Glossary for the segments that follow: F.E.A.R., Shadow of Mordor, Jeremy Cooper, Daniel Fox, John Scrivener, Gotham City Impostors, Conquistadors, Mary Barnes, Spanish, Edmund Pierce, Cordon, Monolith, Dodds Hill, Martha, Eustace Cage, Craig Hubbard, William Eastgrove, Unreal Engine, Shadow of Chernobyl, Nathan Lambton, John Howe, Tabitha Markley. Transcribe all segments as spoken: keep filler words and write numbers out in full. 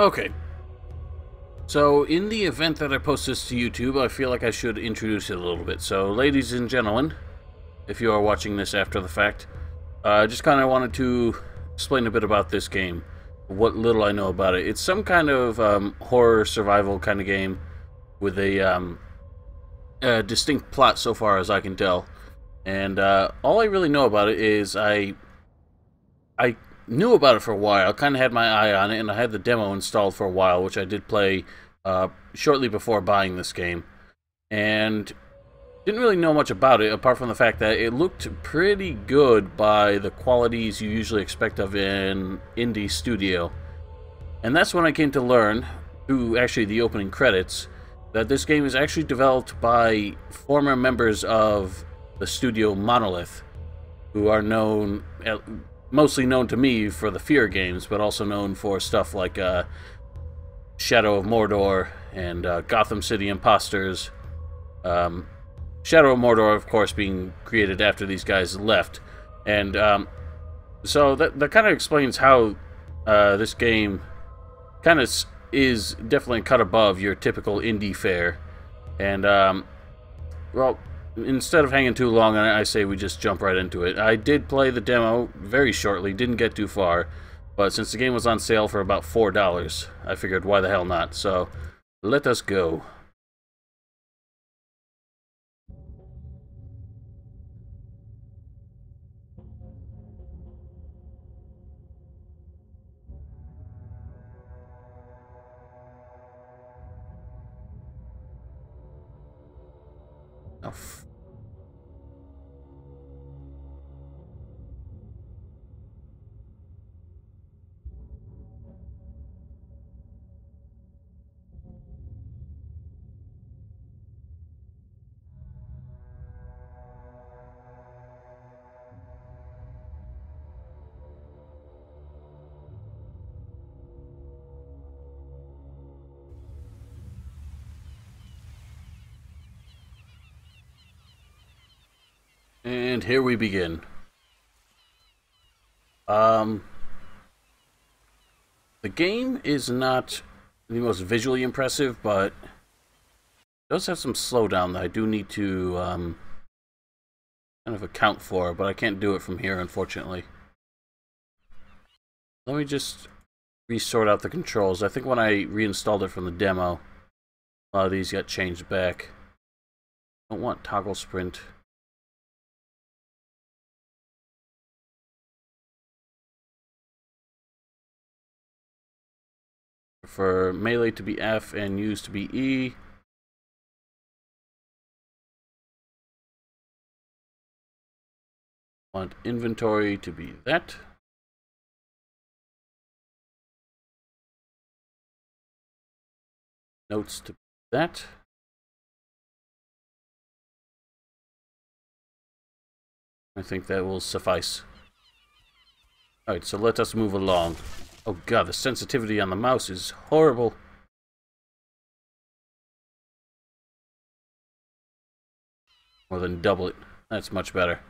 Okay. So, in the event that I post this to YouTube, I feel like I should introduce it a little bit. So, ladies and gentlemen, if you are watching this after the fact, I uh, just kind of wanted to explain a bit about this game, what little I know about it. It's some kind of um, horror survival kind of game with a, um, a distinct plot so far as I can tell. And uh, all I really know about it is I I knew about it for a while, kind of had my eye on it, and I had the demo installed for a while, which I did play uh, shortly before buying this game. And didn't really know much about it, apart from the fact that it looked pretty good by the qualities you usually expect of an indie studio. And that's when I came to learn, through actually the opening credits, that this game is actually developed by former members of the studio Monolith, who are known, mostly known to me for the F E A R games, but also known for stuff like uh, Shadow of Mordor and uh, Gotham City Impostors. Um, Shadow of Mordor, of course, being created after these guys left. And um, so that, that kind of explains how uh, this game kind of is definitely cut above your typical indie fare. And, um, well, instead of hanging too long, I say we just jump right into it. I did play the demo very shortly, didn't get too far, but since the game was on sale for about four dollars, I figured why the hell not. So, let us go. Oh, and here we begin. Um, the game is not the most visually impressive, but it does have some slowdown that I do need to um, kind of account for, but I can't do it from here, unfortunately. Let me just resort out the controls. I think when I reinstalled it from the demo, a lot of these got changed back. I don't want toggle sprint. For melee to be F and use to be E. Want inventory to be that. Notes to be that. I think that will suffice. Alright, so let us move along. Oh god, the sensitivity on the mouse is horrible. More than double it. That's much better.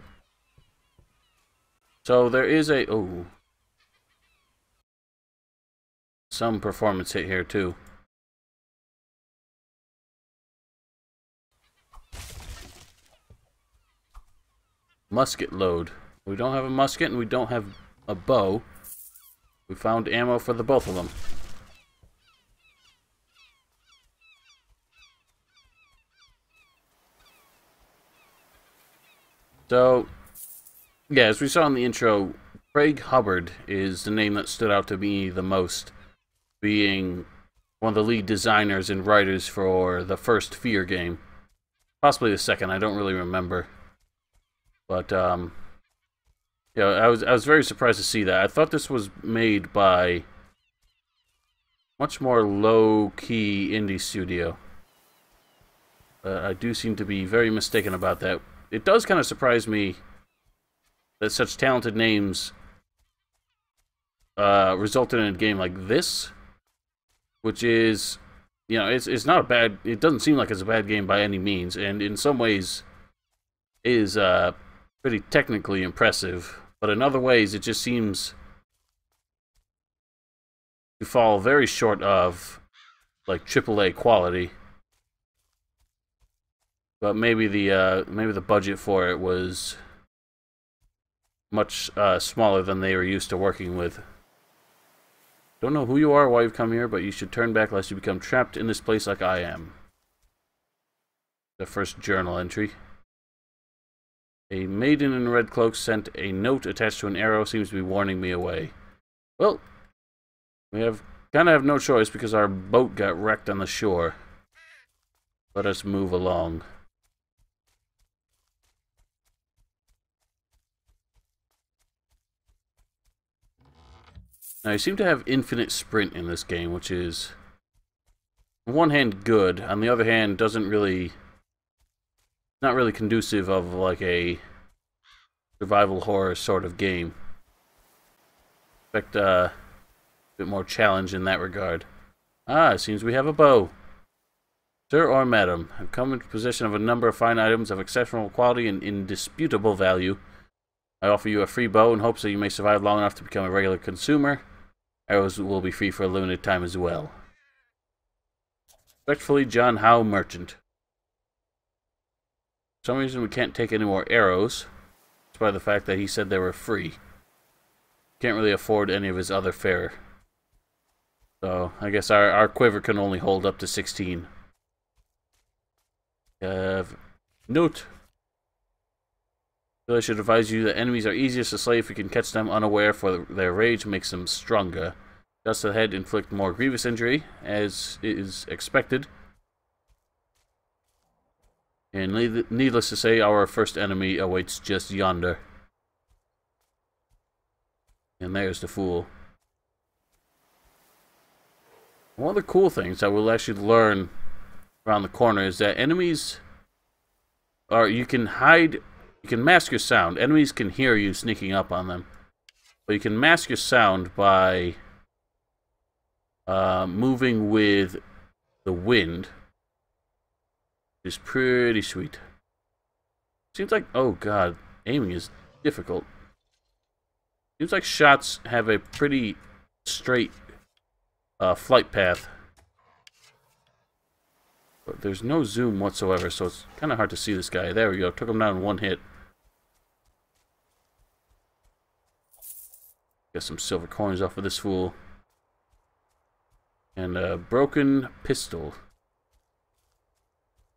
So there is a... oh. Some performance hit here too. Musket load. We don't have a musket and we don't have a bow. We found ammo for the both of them. So, yeah, as we saw in the intro, Craig Hubbard is the name that stood out to me the most, being one of the lead designers and writers for the first F E A R game. Possibly the second, I don't really remember. But, um... yeah, I was I was very surprised to see that. I thought this was made by much more low-key indie studio. Uh, I do seem to be very mistaken about that. It does kind of surprise me that such talented names uh, resulted in a game like this, which is, you know, it's it's not a bad. It doesn't seem like it's a bad game by any means, and in some ways is uh. pretty technically impressive, but in other ways it just seems you fall very short of, like, triple A quality. But maybe the uh, maybe the budget for it was much uh, smaller than they were used to working with. Don't know who you are, why you've come here, but you should turn back lest you become trapped in this place like I am. The first journal entry. A maiden in red cloak sent a note attached to an arrow, seems to be warning me away. Well, we have kind of have no choice because our boat got wrecked on the shore. Let us move along. Now, you seem to have infinite sprint in this game, which is, on one hand, good. On the other hand, doesn't really, not really conducive of, like, a survival horror sort of game. I expect uh, a bit more challenge in that regard. Ah, it seems we have a bow. Sir or madam, I've come into possession of a number of fine items of exceptional quality and indisputable value. I offer you a free bow in hopes that you may survive long enough to become a regular consumer. Arrows will be free for a limited time as well. Respectfully, John Howe, merchant. For some reason we can't take any more arrows. Despite the fact that he said they were free. Can't really afford any of his other fare. So, I guess our, our quiver can only hold up to sixteen. Uh, note. I should advise you that enemies are easiest to slay if you can catch them unaware, for their rage makes them stronger. Just ahead inflict more grievous injury, as is expected. And needless to say, our first enemy awaits just yonder. And there's the fool. One of the cool things that we'll actually learn around the corner is that enemies are, you can hide. You can mask your sound. Enemies can hear you sneaking up on them. But you can mask your sound by uh, moving with the wind. It's pretty sweet. Seems like... Oh, God. Aiming is difficult. Seems like shots have a pretty straight uh, flight path. But there's no zoom whatsoever, so it's kind of hard to see this guy. There we go. Took him down in one hit. Got some silver coins off of this fool. And a broken pistol.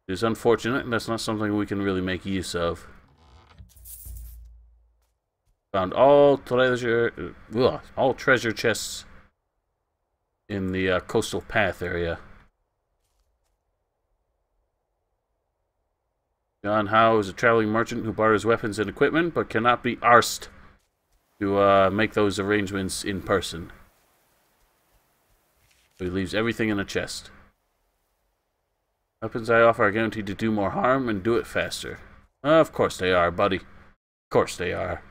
It's unfortunate, and that's not something we can really make use of. Found all treasure, ugh, all treasure chests in the uh, coastal path area. John Howe is a traveling merchant who borrows weapons and equipment, but cannot be arsed to uh, make those arrangements in person. So he leaves everything in a chest. Weapons I offer are guaranteed to do more harm and do it faster. Uh, of course they are, buddy. Of course they are.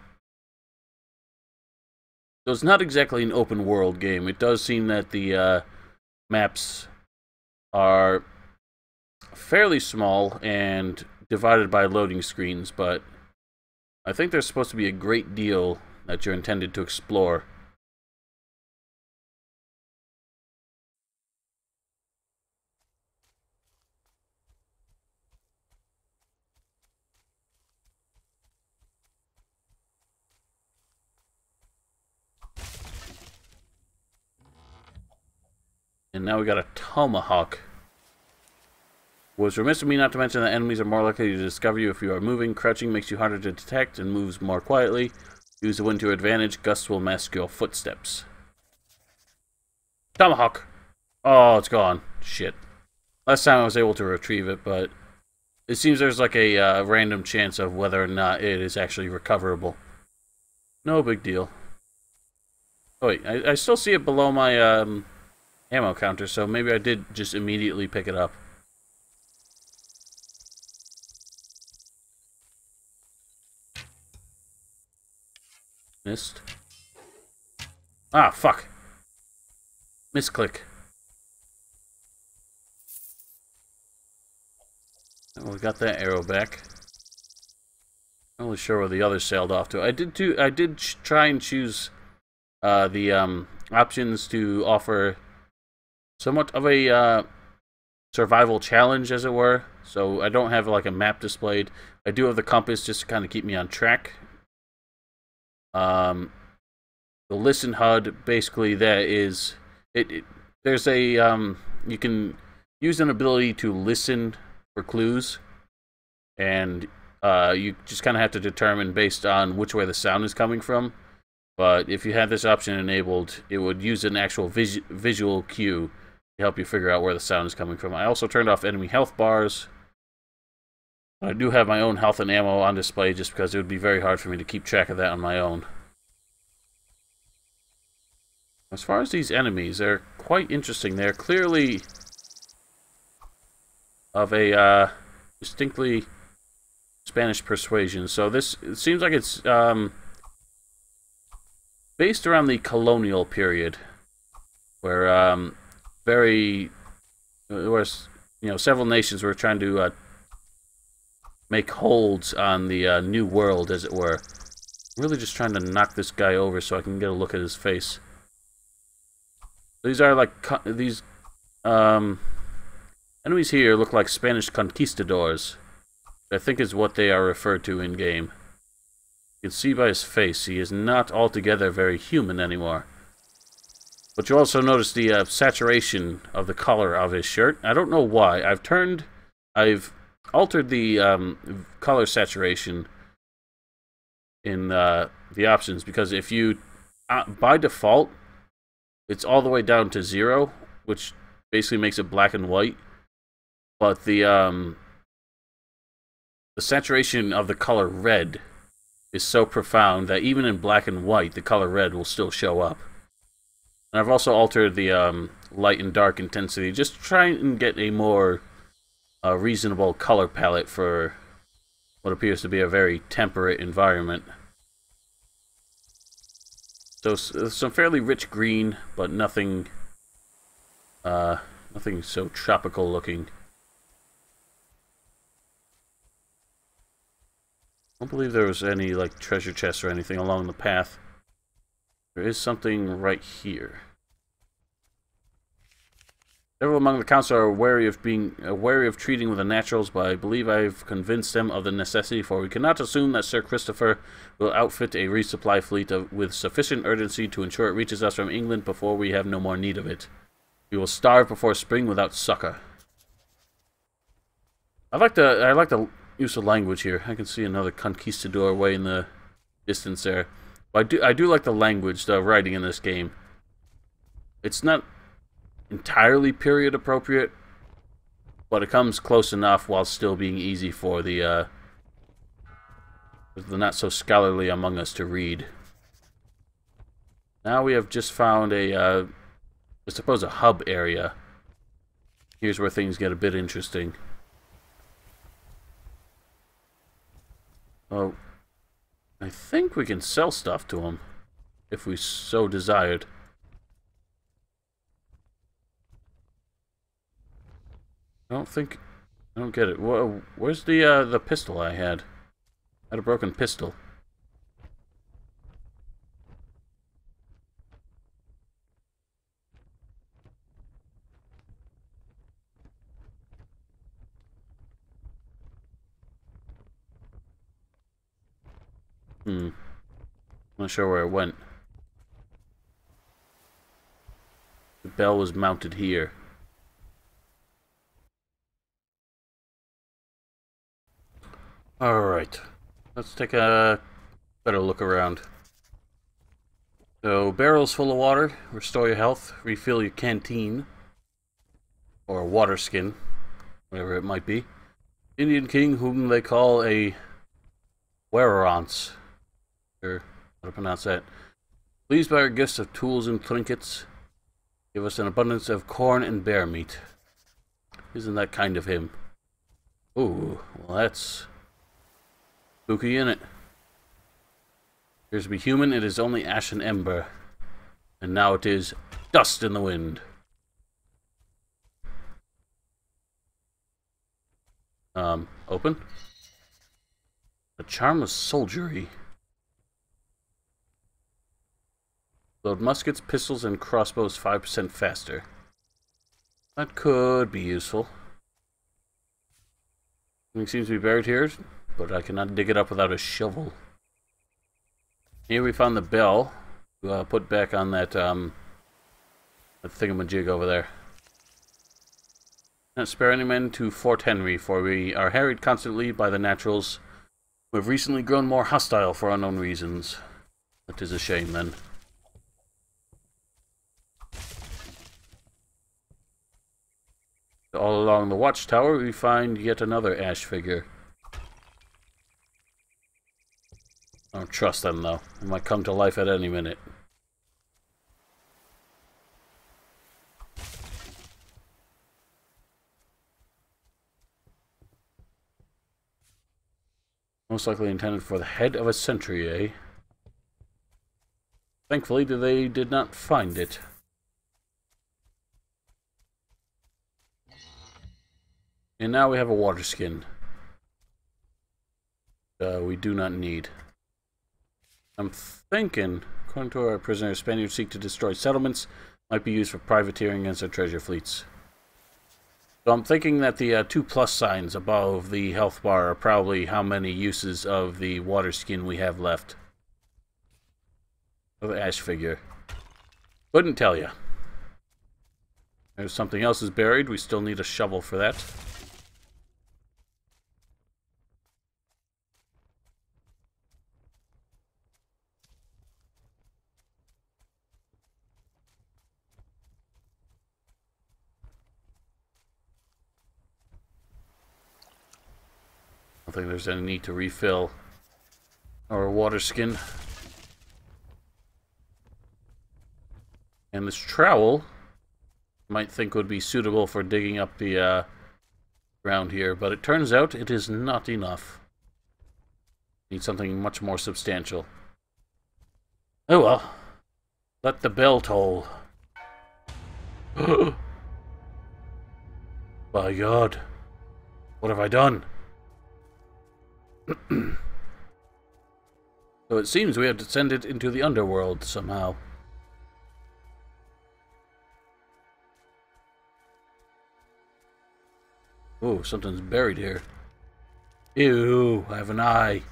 So it's not exactly an open world game. It does seem that the uh, maps are fairly small and divided by loading screens, but I think there's supposed to be a great deal that you're intended to explore. And now we got a tomahawk. Was remiss of me not to mention that enemies are more likely to discover you if you are moving. Crouching makes you harder to detect and moves more quietly. Use the wind to your advantage. Gusts will mask your footsteps. Tomahawk! Oh, it's gone. Shit. Last time I was able to retrieve it, but it seems there's like a uh, random chance of whether or not it is actually recoverable. No big deal. Oh wait, I, I still see it below my um, ammo counter, so maybe I did just immediately pick it up. Missed. Ah, fuck. Misclick. Well, we got that arrow back. Not really sure where the other sailed off to. I did too, I did try and choose uh, the um, options to offer somewhat of a uh, survival challenge, as it were. So I don't have like a map displayed. I do have the compass just to kind of keep me on track. Um, the listen H U D, basically that is it. it there's a um, you can use an ability to listen for clues, and uh, you just kind of have to determine based on which way the sound is coming from. But if you had this option enabled, it would use an actual vis visual cue to help you figure out where the sound is coming from. I also turned off enemy health bars. I do have my own health and ammo on display just because it would be very hard for me to keep track of that on my own. As far as these enemies, they're quite interesting. They're clearly of a uh, distinctly Spanish persuasion. So this, it seems like it's um, based around the colonial period, where um, very, where you know, several nations were trying to uh, make holds on the uh, new world, as it were. I'm really just trying to knock this guy over so I can get a look at his face. These are like these um, enemies here look like Spanish conquistadors. I think is what they are referred to in game. You can see by his face, he is not altogether very human anymore. But you also notice the uh, saturation of the color of his shirt. I don't know why. I've turned, I've altered the um, color saturation in uh, the options, because if you, uh, by default, it's all the way down to zero, which basically makes it black and white. But the um, the saturation of the color red is so profound that even in black and white, the color red will still show up. And I've also altered the um, light and dark intensity, just to try and get a more uh, reasonable color palette for what appears to be a very temperate environment. So uh, some fairly rich green, but nothing, uh, nothing so tropical looking. I don't believe there was any like treasure chests or anything along the path. There is something right here. Several among the council are wary of being uh, wary of treating with the naturals, but I believe I've convinced them of the necessity, for we cannot assume that Sir Christopher will outfit a resupply fleet of, with sufficient urgency to ensure it reaches us from England before we have no more need of it. We will starve before spring without succor. I like the I like the use of language here. I can see another conquistador way in the distance there. But I do I do like the language, the writing in this game. It's not entirely period appropriate, but it comes close enough while still being easy for the uh, the not so scholarly among us to read. Now we have just found a uh, I suppose a hub area. Here's where things get a bit interesting. Oh, I think we can sell stuff to him, if we so desired. I don't think, I don't get it. Whoa, where's the uh, the pistol I had? I had a broken pistol. Hmm. Not sure where it went. The bell was mounted here. Alright. Let's take a better look around. So, barrels full of water. Restore your health. Refill your canteen. Or water skin. Whatever it might be. Indian king, whom they call a Wererance. Sure, how to pronounce that. Please buy our gifts of tools and trinkets. Give us an abundance of corn and bear meat. Isn't that kind of him? Ooh, well that's spooky, innit? Appears to be human, it is only ash and ember. And now it is dust in the wind. Um, open? A charm of soldiery. Load muskets, pistols, and crossbows five percent faster. That could be useful. Something seems to be buried here, but I cannot dig it up without a shovel. Here we found the bell to uh, put back on that, um, that thingamajig over there. Now spare any men to Fort Henry, for we are harried constantly by the naturals. We have recently grown more hostile for unknown reasons. That is a shame, then. All along the watchtower, we find yet another ash figure. I don't trust them, though. They might come to life at any minute. Most likely intended for the head of a sentry, eh? Thankfully, they did not find it. And now we have a water skin. Uh, we do not need. I'm thinking, according to our prisoner, Spaniards seek to destroy settlements, might be used for privateering against our treasure fleets. So I'm thinking that the uh, two plus signs above the health bar are probably how many uses of the water skin we have left. Of the ash figure. Couldn't tell ya. If something else is buried, we still need a shovel for that. I don't think there's any need to refill our water skin. And this trowel, you might think would be suitable for digging up the uh, ground here, but it turns out it is not enough. Need something much more substantial. Oh well. Let the bell toll. By God. What have I done? So it seems we have to send it into the underworld somehow. Oh, something's buried here. Ew, I have an eye.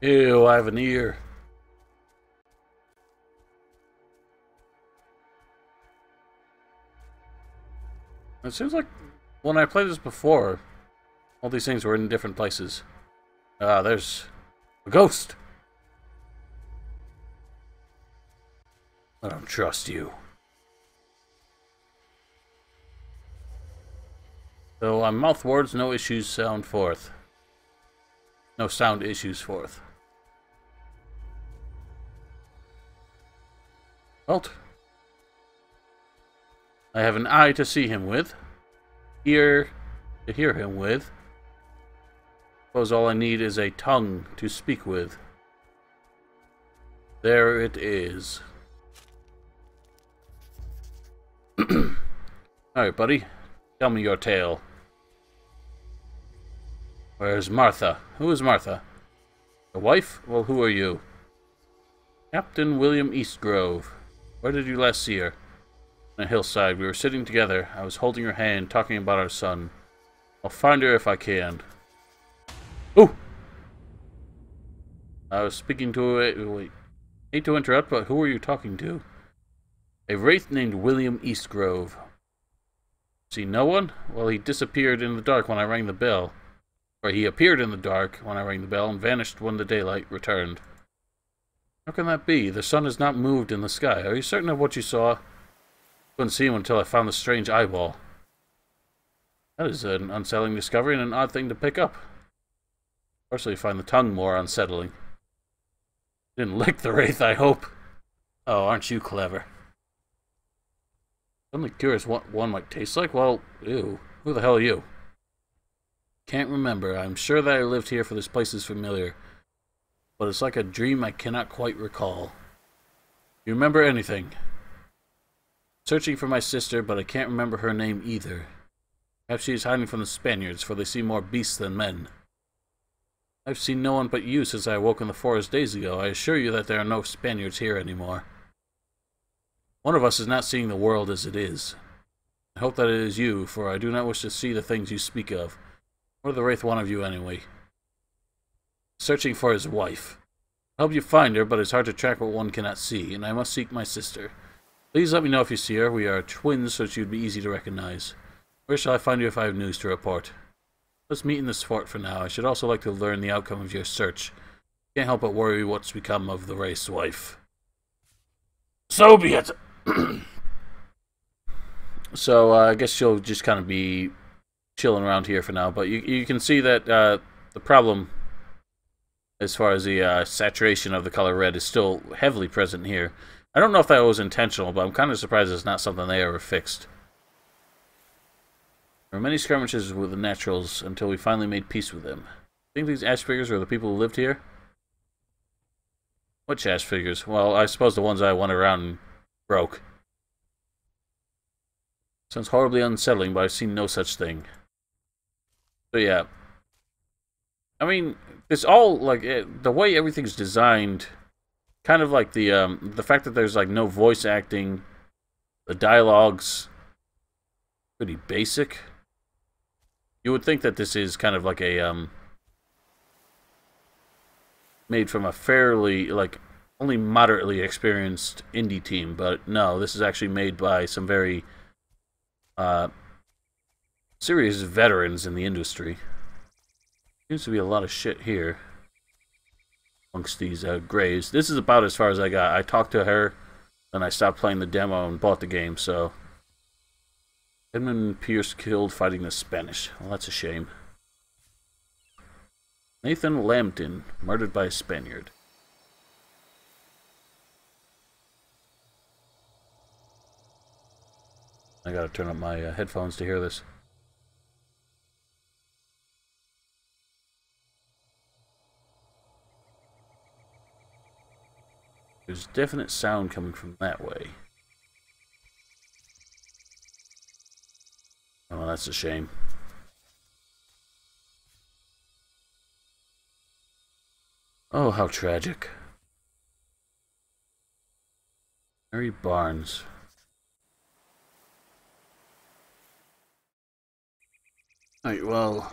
Ew, I have an ear. It seems like when I played this before, all these things were in different places. Ah, uh, there's a ghost! I don't trust you. Though I mouth words, no issues sound forth. No sound issues forth. Well, I have an eye to see him with, ear to hear him with. I suppose all I need is a tongue to speak with. There it is. Alright, buddy. Tell me your tale. Where's Martha? Who is Martha? The wife? Well, who are you? Captain William Eastgrove. Where did you last see her? On a hillside. We were sitting together. I was holding her hand, talking about our son. I'll find her if I can. Ooh! I was speaking to a... Wait. Hate to interrupt, but who were you talking to? A wraith named William Eastgrove. See no one? Well, he disappeared in the dark when I rang the bell. Or he appeared in the dark when I rang the bell and vanished when the daylight returned. How can that be? The sun has not moved in the sky. Are you certain of what you saw? Couldn't see him until I found the strange eyeball. That is an unsettling discovery and an odd thing to pick up. Especially find the tongue more unsettling. Didn't lick the wraith, I hope. Oh, aren't you clever? I'm only curious what one might taste like. Well, ew. Who the hell are you? Can't remember. I'm sure that I lived here, for this place is familiar. But it's like a dream I cannot quite recall. You remember anything? Searching for my sister, but I can't remember her name either. Perhaps she is hiding from the Spaniards, for they see more beasts than men. I've seen no one but you since I awoke in the forest days ago. I assure you that there are no Spaniards here anymore. One of us is not seeing the world as it is. I hope that it is you, for I do not wish to see the things you speak of. Or the wraith one of you, anyway. Searching for his wife. I hope you find her, but it's hard to track what one cannot see, and I must seek my sister. Please let me know if you see her. We are twins, so she would be easy to recognize. Where shall I find you if I have news to report? Let's meet in this fort for now. I should also like to learn the outcome of your search. Can't help but worry what's become of the race wife. So be it! So, uh, I guess she'll just kind of be chilling around here for now, but you, you can see that uh, the problem, as far as the uh, saturation of the color red, is still heavily present here. I don't know if that was intentional, but I'm kind of surprised it's not something they ever fixed. There were many skirmishes with the naturals until we finally made peace with them. Think these ash figures were the people who lived here? Which ash figures? Well, I suppose the ones I went around and broke. Sounds horribly unsettling, but I've seen no such thing. So yeah. I mean, it's all, like, it, the way everything's designed, kind of like the, um, the fact that there's, like, no voice acting, the dialogue's pretty basic. You would think that this is kind of like a, um, made from a fairly, like, only moderately experienced indie team, but no, this is actually made by some very, uh, serious veterans in the industry. Seems to be a lot of shit here amongst these uh, graves. This is about as far as I got. I talked to her, then I stopped playing the demo and bought the game, so... Edmund Pierce killed fighting the Spanish. Well, that's a shame. Nathan Lambton, murdered by a Spaniard. I gotta turn up my uh, headphones to hear this. There's definite sound coming from that way. Oh, that's a shame. Oh, how tragic. Mary Barnes. Alright, well,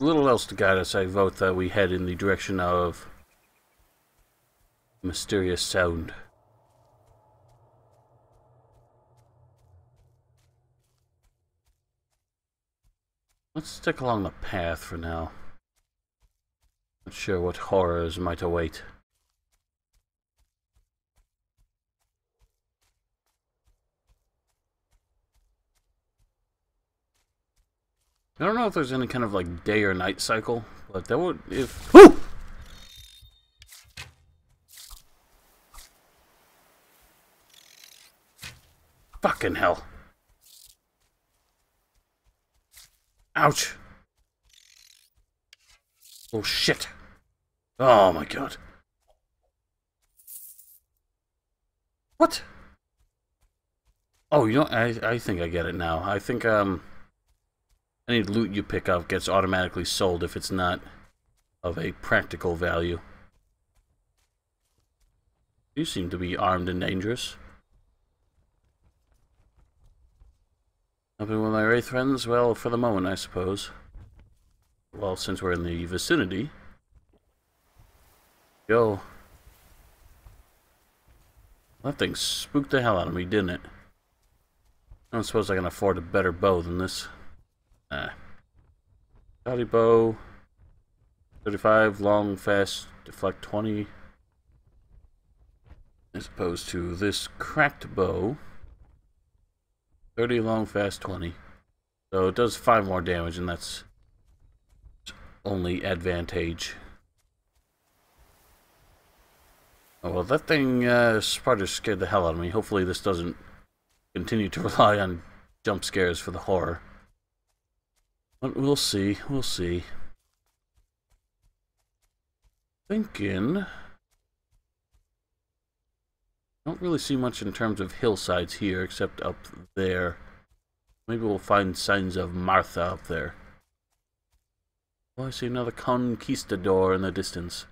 little else to guide us. I vote that we head in the direction of mysterious sound. Let's stick along the path for now. Not sure what horrors might await. I don't know if there's any kind of like day or night cycle, but that would if. Ooh! Fucking hell. Ouch. Oh shit. Oh my god. What? Oh, you know, I, I think I get it now. I think, um, any loot you pick up gets automatically sold if it's not of a practical value. You seem to be armed and dangerous. Helping with my wraith friends? Well, for the moment, I suppose. Well, since we're in the vicinity... Yo. That thing spooked the hell out of me, didn't it? I don't suppose I can afford a better bow than this. Nah. Body bow. thirty-five, long, fast, deflect twenty. As opposed to this cracked bow. thirty long, fast, twenty. So it does five more damage, and that's only advantage. Oh, well, that thing uh, probably scared the hell out of me. Hopefully this doesn't continue to rely on jump scares for the horror. But we'll see, we'll see. Thinking... Don't really see much in terms of hillsides here, except up there. Maybe we'll find signs of Martha up there. Oh, I see another conquistador in the distance.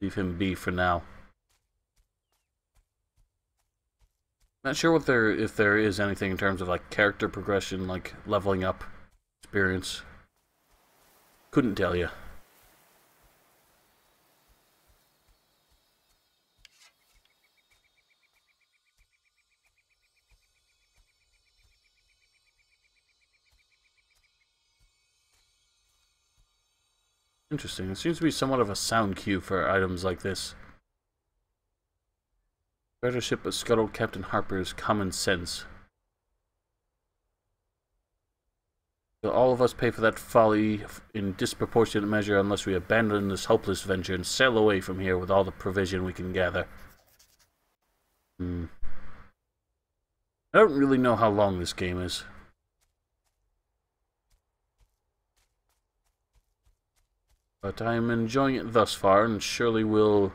Leave him be for now. Not sure what there if there is anything in terms of like character progression, like leveling up, experience. Couldn't tell you. Interesting. It seems to be somewhat of a sound cue for items like this. Better ship but scuttled Captain Harper's common sense. Will all of us pay for that folly in disproportionate measure unless we abandon this hopeless venture and sail away from here with all the provision we can gather. Hmm. I don't really know how long this game is. But I'm enjoying it thus far, and surely will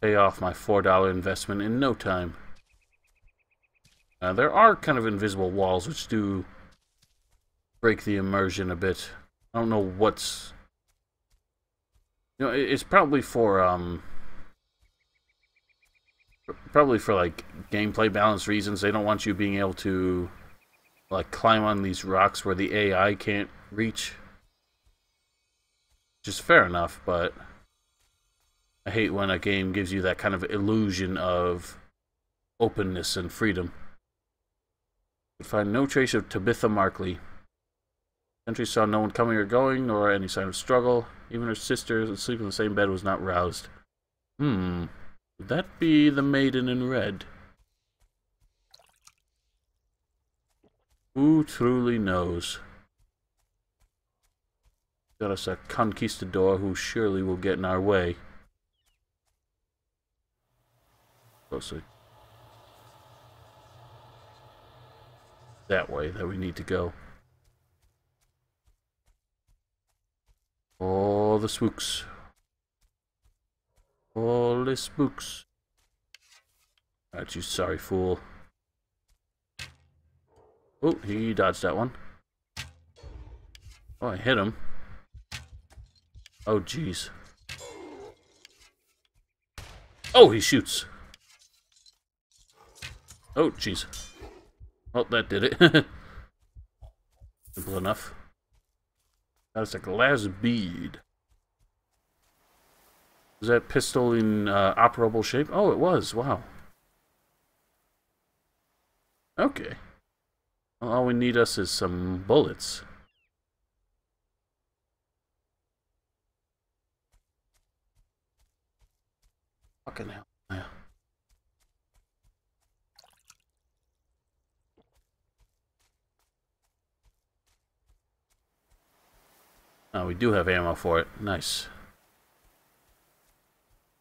pay off my four dollar investment in no time. Uh, there are kind of invisible walls which do break the immersion a bit. I don't know what's... You know, it's probably for, um... probably for, like, gameplay balance reasons. They don't want you being able to, like, climb on these rocks where the A I can't reach. Which is fair enough, but I hate when a game gives you that kind of illusion of openness and freedom. I could find no trace of Tabitha Markley. Sentry saw no one coming or going, nor any sign of struggle. Even her sister, asleep in the same bed, was not roused. Hmm. Would that be the maiden in red? Who truly knows? Got us a conquistador who surely will get in our way. Closely. That way that we need to go. All the spooks. All the spooks. Alright, you sorry fool. Oh, he dodged that one. Oh, I hit him. Oh, jeez. Oh, he shoots. Oh, jeez. Well, that did it. Simple enough. That's a glass bead. Was that pistol in uh, operable shape? Oh, it was. Wow. Okay. Well, all we need us is some bullets. Fucking hell. Yeah. Oh, we do have ammo for it. Nice.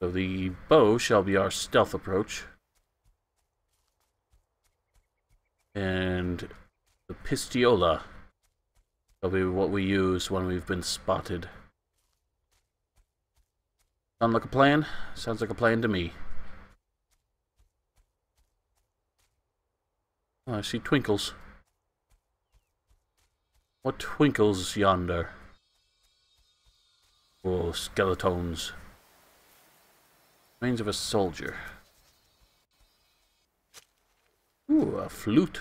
So the bow shall be our stealth approach. And the pistiola shall be what we use when we've been spotted. Sound like a plan? Sounds like a plan to me. Oh, I see twinkles. What twinkles yonder? Oh, skeletons. Remains of a soldier. Ooh, a flute.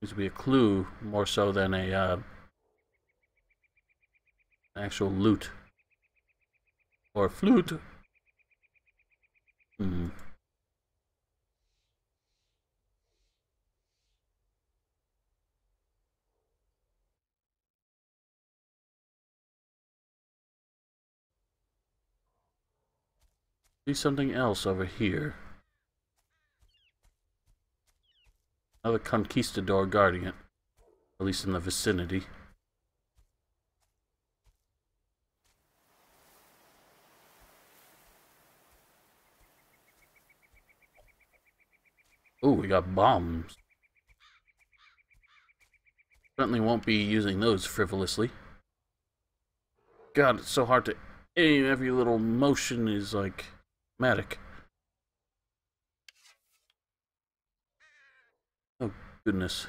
Seems to be a clue more so than a uh, actual loot. Or flute. Hmm. See something else over here. Another conquistador guarding it. At least in the vicinity. Oh, we got bombs. Certainly won't be using those frivolously. God, it's so hard to aim. Every little motion is like matic. Oh, goodness.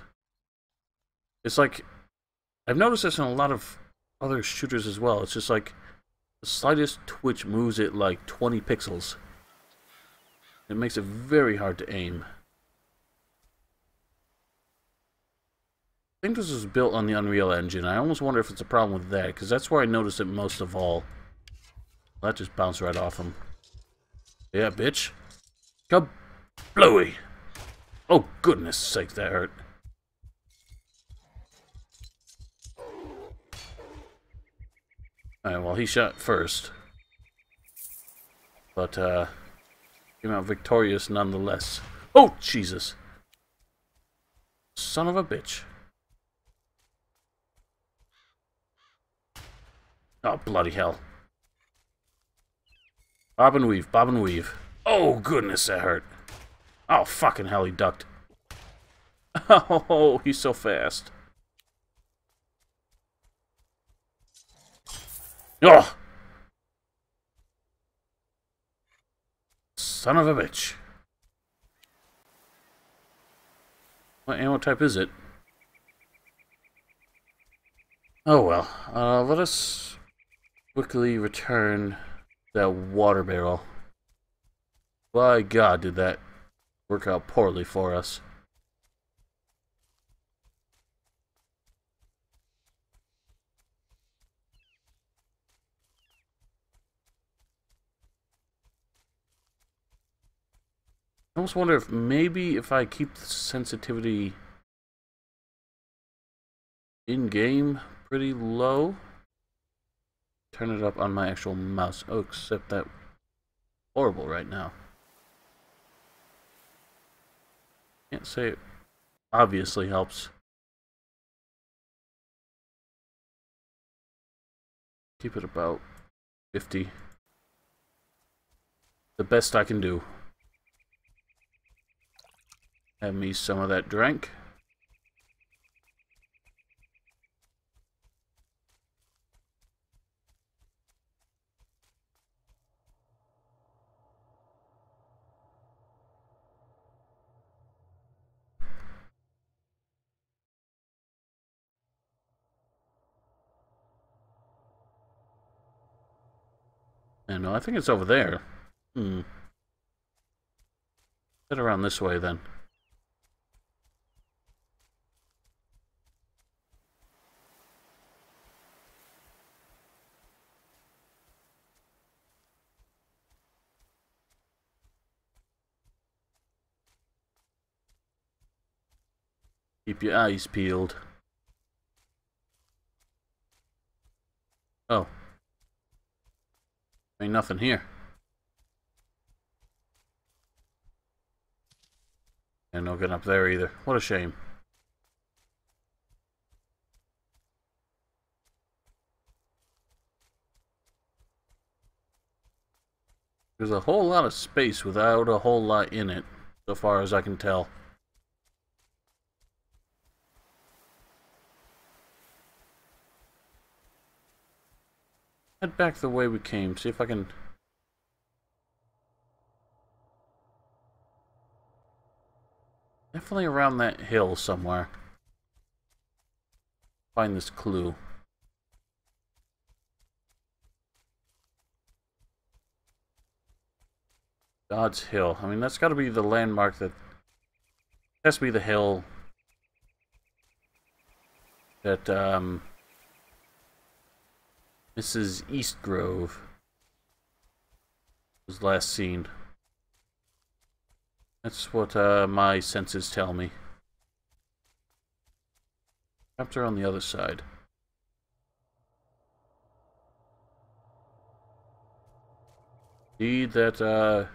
It's like, I've noticed this in a lot of other shooters as well. It's just like, the slightest twitch moves it like twenty pixels. It makes it very hard to aim. I think this was built on the Unreal Engine. I almost wonder if it's a problem with that, because that's where I noticed it most of all. Well, that just bounced right off him. Yeah, bitch. Kablooey! Oh, goodness sake, that hurt. Alright, well, he shot first. But, uh... came out victorious nonetheless. Oh, Jesus! Son of a bitch. Oh, bloody hell. Bob and weave, bob and weave. Oh, goodness, that hurt. Oh, fucking hell, he ducked. Oh, he's so fast. Oh! Son of a bitch. What ammo type is it? Oh, well. Uh, let us quickly return that water barrel. By God, did that work out poorly for us. I almost wonder if maybe if I keep the sensitivity in-game pretty low, turn it up on my actual mouse. Oh, except that horrible right now. Can't say it obviously helps. Keep it about fifty. The best I can do. Have me some of that drink. I know, I think it's over there. Hmm. Head around this way then. Keep your eyes peeled. Oh. Ain't nothing here. And no getting up there either. What a shame. There's a whole lot of space without a whole lot in it, so far as I can tell. Head back the way we came, see if I can... Definitely around that hill somewhere. Find this clue. God's Hill. I mean, that's gotta be the landmark that... Has to be the hill... That, um... Missus Eastgrove was last seen. That's what uh, my senses tell me. Chapter on the other side. Indeed, that uh,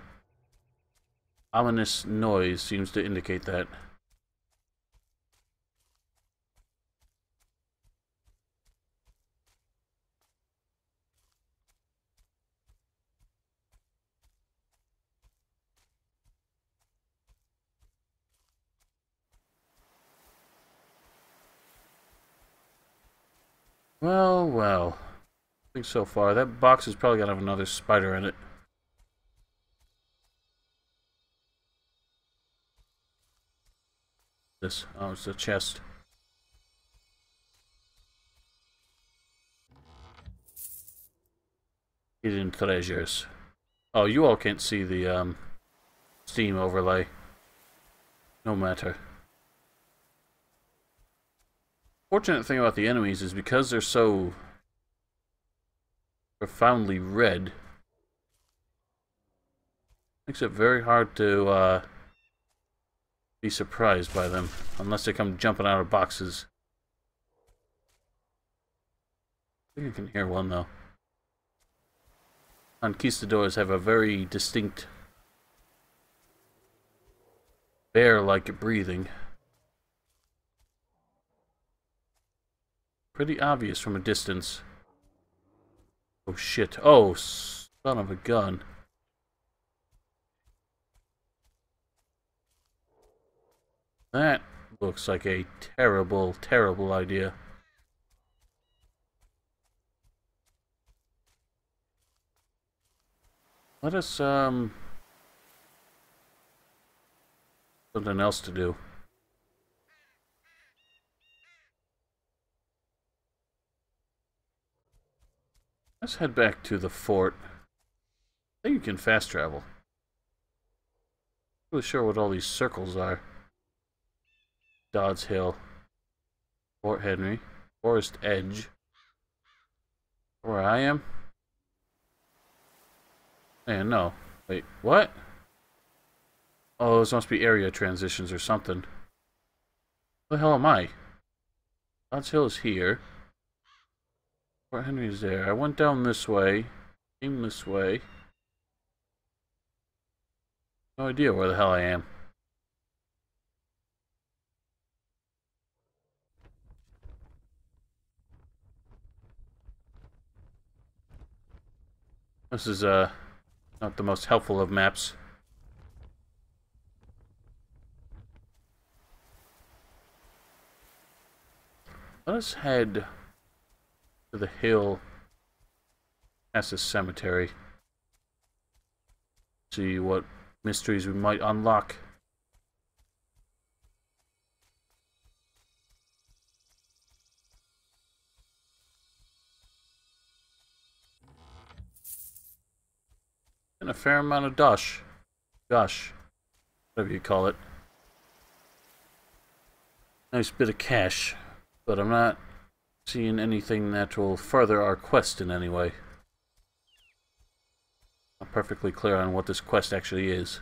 ominous noise seems to indicate that. Well, well. I think so far. That box is probably gonna have another spider in it. This. Oh, it's a chest. Hidden treasures. Oh, you all can't see the um, Steam overlay. No matter. Fortunate thing about the enemies is because they're so profoundly red, makes it very hard to uh, be surprised by them, unless they come jumping out of boxes. I think you can hear one though. Conquistadors have a very distinct bear-like breathing. Pretty obvious from a distance. Oh shit. Oh, son of a gun. That looks like a terrible, terrible idea. Let us, um... something else to do. Let's head back to the fort. I think you can fast travel. Not really sure what all these circles are. Dodds Hill, Fort Henry, Forest Edge, where I am. And no, wait, what? Oh, those must be area transitions or something. Where the hell am I? Dodds Hill is here. Fort Henry's there. I went down this way, came this way. No idea where the hell I am. This is, uh, not the most helpful of maps. Let us head to the hill past this cemetery. See what mysteries we might unlock. And a fair amount of dosh. Gosh. Whatever you call it. Nice bit of cash. But I'm not seeing anything that will further our quest in any way. I'm perfectly clear on what this quest actually is.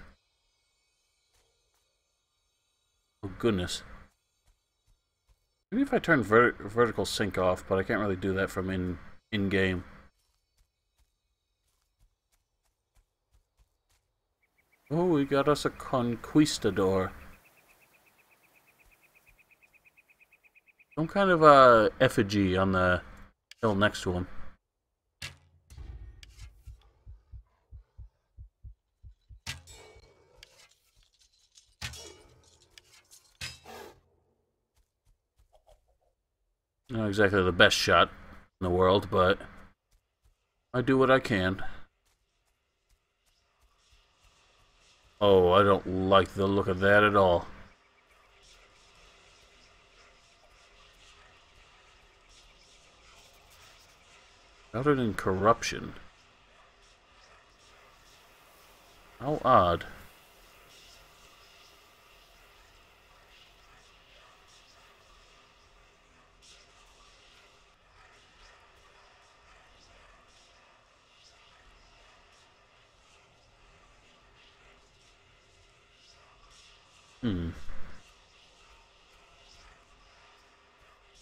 Oh goodness. Maybe if I turn ver vertical sync off, but I can't really do that from in in game. Oh, we got us a conquistador. Some kind of uh, effigy on the hill next to him. Not exactly the best shot in the world, but I do what I can. Oh, I don't like the look of that at all. Routed in corruption. How odd. Hmm.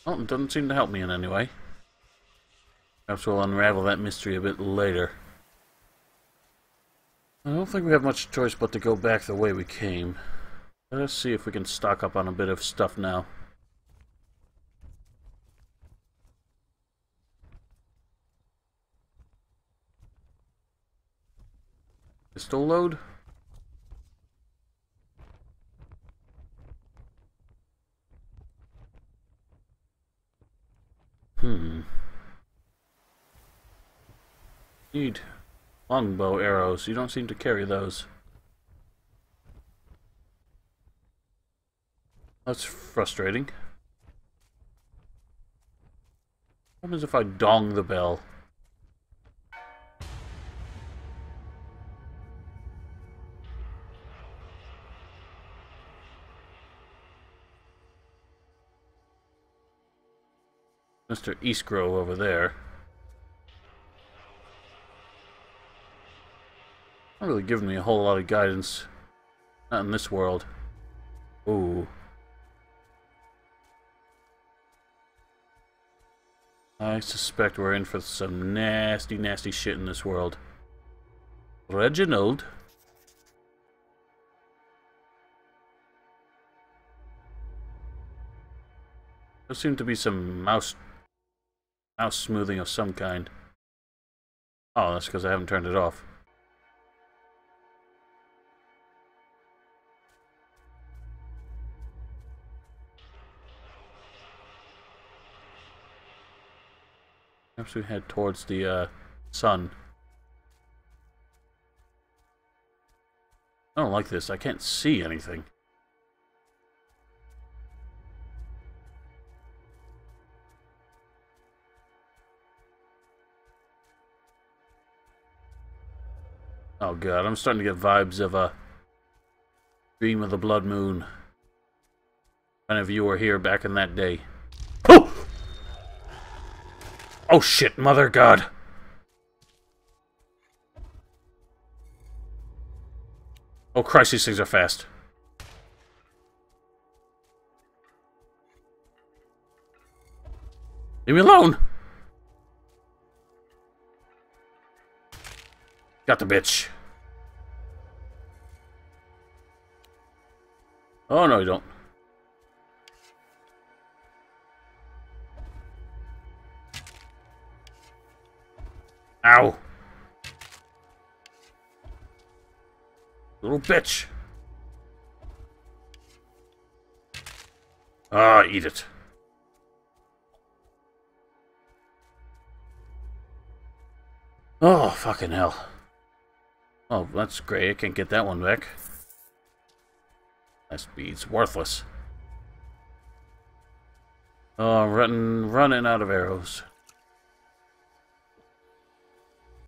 Oh, it doesn't seem to help me in any way. Perhaps we'll unravel that mystery a bit later. I don't think we have much choice but to go back the way we came. Let us see if we can stock up on a bit of stuff now. Pistol load? Hmm. Need longbow arrows. You don't seem to carry those. That's frustrating. What happens if I dong the bell? Mister Eastgrove over there. Not really giving me a whole lot of guidance. Not in this world. Ooh. I suspect we're in for some nasty, nasty shit in this world. Reginald? There seemed to be some mouse... mouse smoothing of some kind. Oh, that's because I haven't turned it off. Perhaps we head towards the uh, sun. I don't like this. I can't see anything. Oh god, I'm starting to get vibes of a Dream of the Blood Moon. None of you were here back in that day. Oh! Oh shit, mother god! Oh Christ, these things are fast. Leave me alone! Got the bitch. Oh, no, you don't. Ow. Little bitch. Ah, eat it. Oh, fucking hell. Oh, that's great. I can't get that one back. That speed's worthless. Oh, I'm running, running out of arrows.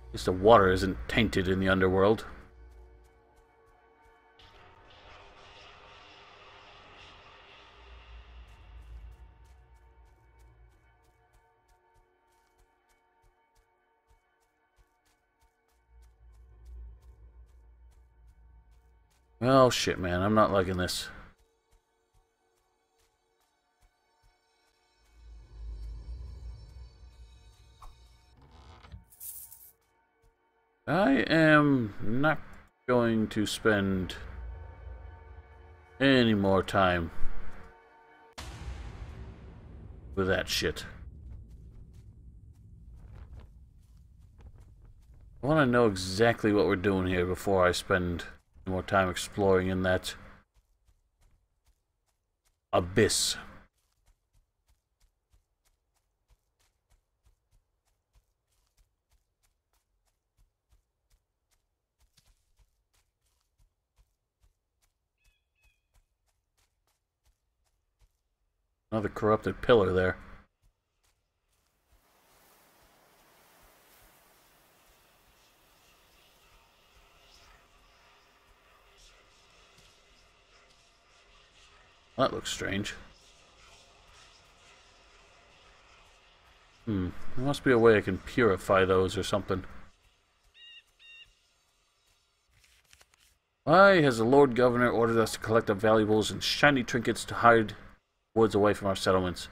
At least the water isn't tainted in the underworld. Oh shit, man, I'm not liking this. I am not going to spend any more time with that shit. I want to know exactly what we're doing here before I spend more time exploring in that abyss. Another corrupted pillar there. That looks strange. Hmm. There must be a way I can purify those or something. Why has the Lord Governor ordered us to collect our valuables and shiny trinkets to hide woods away from our settlements?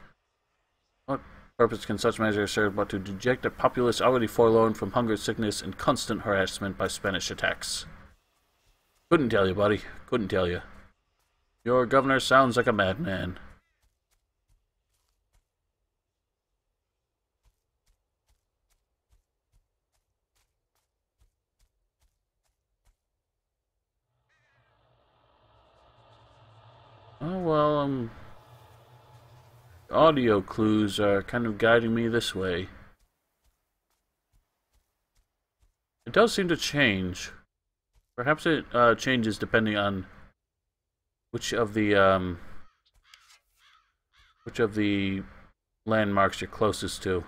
What purpose can such measures serve but to deject a populace already forlorn from hunger, sickness, and constant harassment by Spanish attacks? Couldn't tell you, buddy. Couldn't tell you. Your governor sounds like a madman. Oh, well, um... audio clues are kind of guiding me this way. It does seem to change. Perhaps it uh, changes depending on Which of the um, which of the landmarks you're closest to?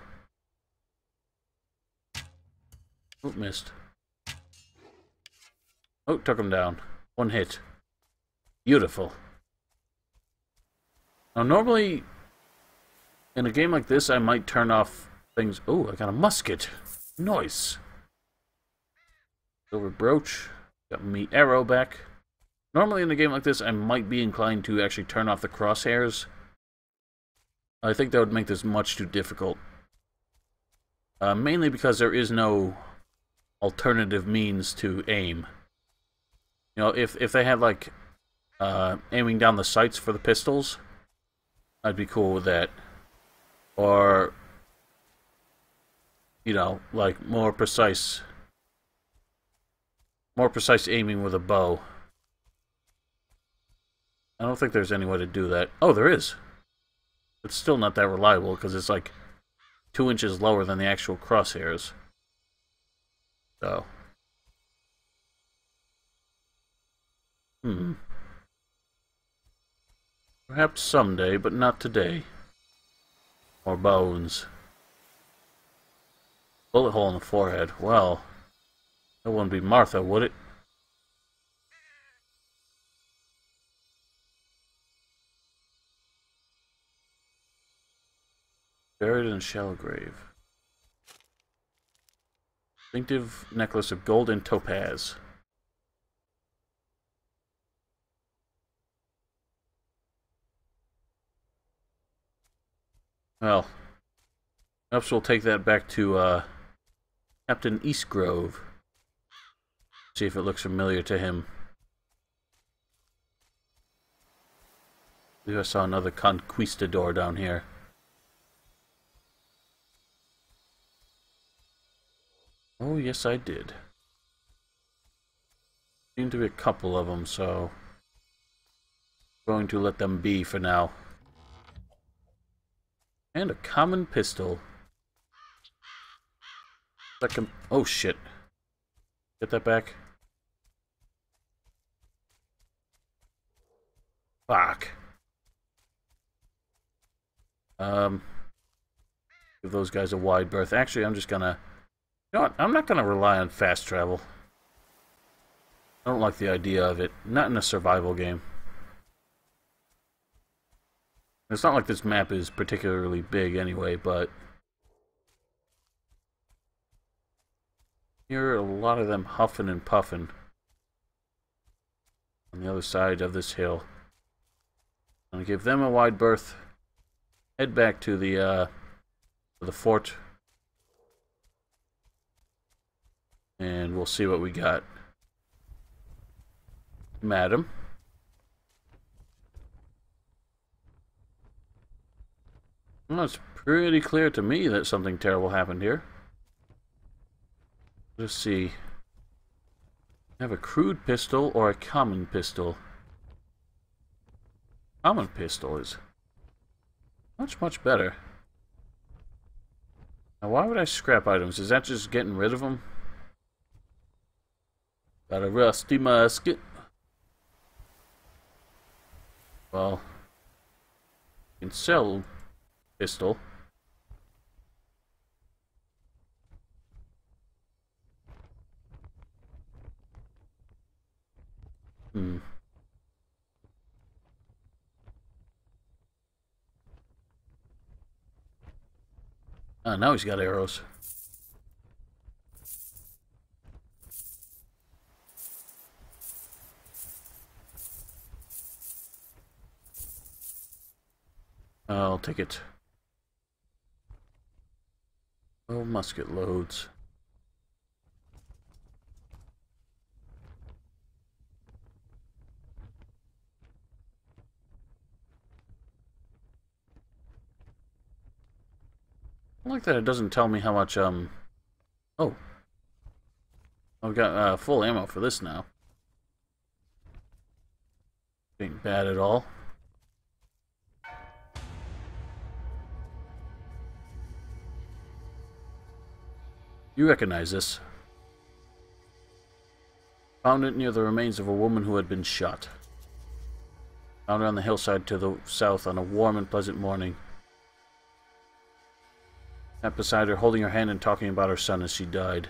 Oop, missed. Oh, took him down. One hit. Beautiful. Now, normally In a game like this, I might turn off things. Oh, I got a musket. Nice. Silver brooch. Got me arrow back. Normally in a game like this, I might be inclined to actually turn off the crosshairs. I think that would make this much too difficult. Uh, mainly because there is no alternative means to aim. You know, if, if they had, like, uh, aiming down the sights for the pistols, I'd be cool with that. Or, you know, like, more precise... More precise aiming with a bow. I don't think there's any way to do that. Oh, there is! It's still not that reliable, because it's like two inches lower than the actual crosshairs. So. Hmm. Perhaps someday, but not today. More bones. Bullet hole in the forehead. Well, that wouldn't be Martha, would it? Buried in a shallow grave. Distinctive necklace of gold and topaz. Well, perhaps we'll take that back to uh, Captain Eastgrove. See if it looks familiar to him. I believe I saw another conquistador down here. Oh, yes, I did. Seem to be a couple of them, so I'm going to let them be for now. And a common pistol. Second. Oh, shit. Get that back. Fuck. Um. Give those guys a wide berth. Actually, I'm just gonna. You know what? I'm not going to rely on fast travel. I don't like the idea of it. Not in a survival game. It's not like this map is particularly big anyway, but... Here are a lot of them huffing and puffing. On the other side of this hill. I'm going to give them a wide berth. Head back to the, uh, to the fort. And we'll see what we got. Madam. Well, it's pretty clear to me that something terrible happened here. Let's see. I have a crude pistol or a common pistol. Common pistol is much, much better. Now, why would I scrap items? Is that just getting rid of them? Got a rusty musket. Well, you can sell pistol. Hmm. Oh, now he's got arrows. I'll take it. Oh, musket loads. I like that it doesn't tell me how much, um... Oh. I've got uh, full ammo for this now. Ain't bad at all. You recognize this. Found it near the remains of a woman who had been shot. Found it on the hillside to the south on a warm and pleasant morning. Sat beside her, holding her hand and talking about her son as she died.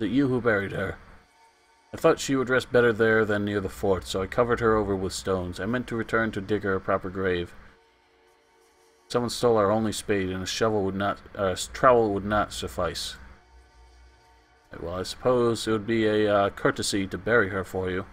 Is it you who buried her? I thought she would rest better there than near the fort, so I covered her over with stones. I meant to return to dig her a proper grave. Someone stole our only spade, and a shovel would not, uh, trowel would not suffice. Well, I suppose it would be a uh, courtesy to bury her for you.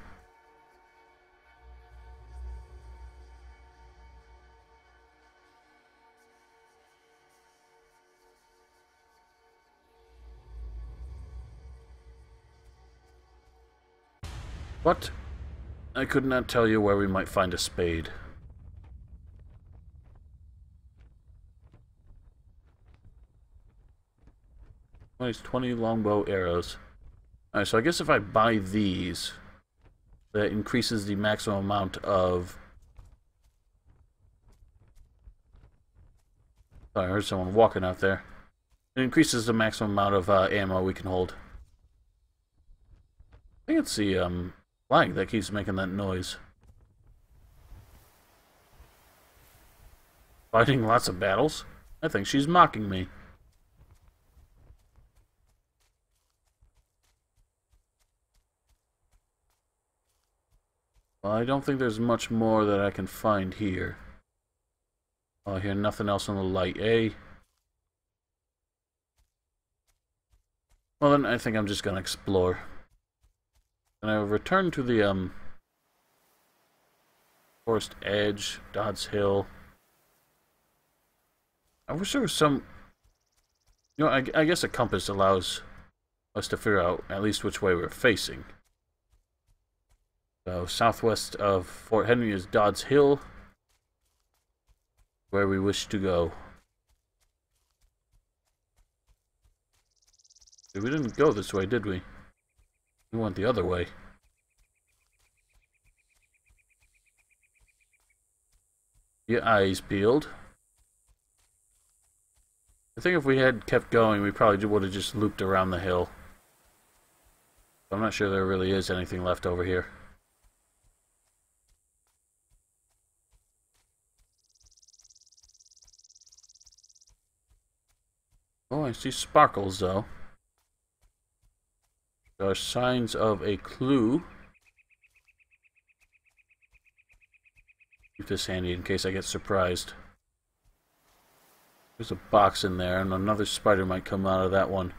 What? I could not tell you where we might find a spade. twenty longbow arrows. Alright, so I guess if I buy these, that increases the maximum amount of... Oh, I heard someone walking out there. It increases the maximum amount of uh, ammo we can hold. I think it's the um, flag that keeps making that noise. Fighting lots of battles? I think she's mocking me. Well, I don't think there's much more that I can find here. Oh, I hear nothing else on the light, eh? Well, then I think I'm just gonna explore. And I will return to the, um... Forest Edge, Dodds Hill. I wish there was some... You know, I, I guess a compass allows us to figure out at least which way we're facing. So, southwest of Fort Henry is Dodds Hill, where we wish to go. We didn't go this way, did we? We went the other way. Your eyes peeled. I think if we had kept going, we probably would have just looped around the hill. I'm not sure there really is anything left over here. Oh, I see sparkles, though. There are signs of a clue. Keep this handy in case I get surprised. There's a box in there, and another spider might come out of that one.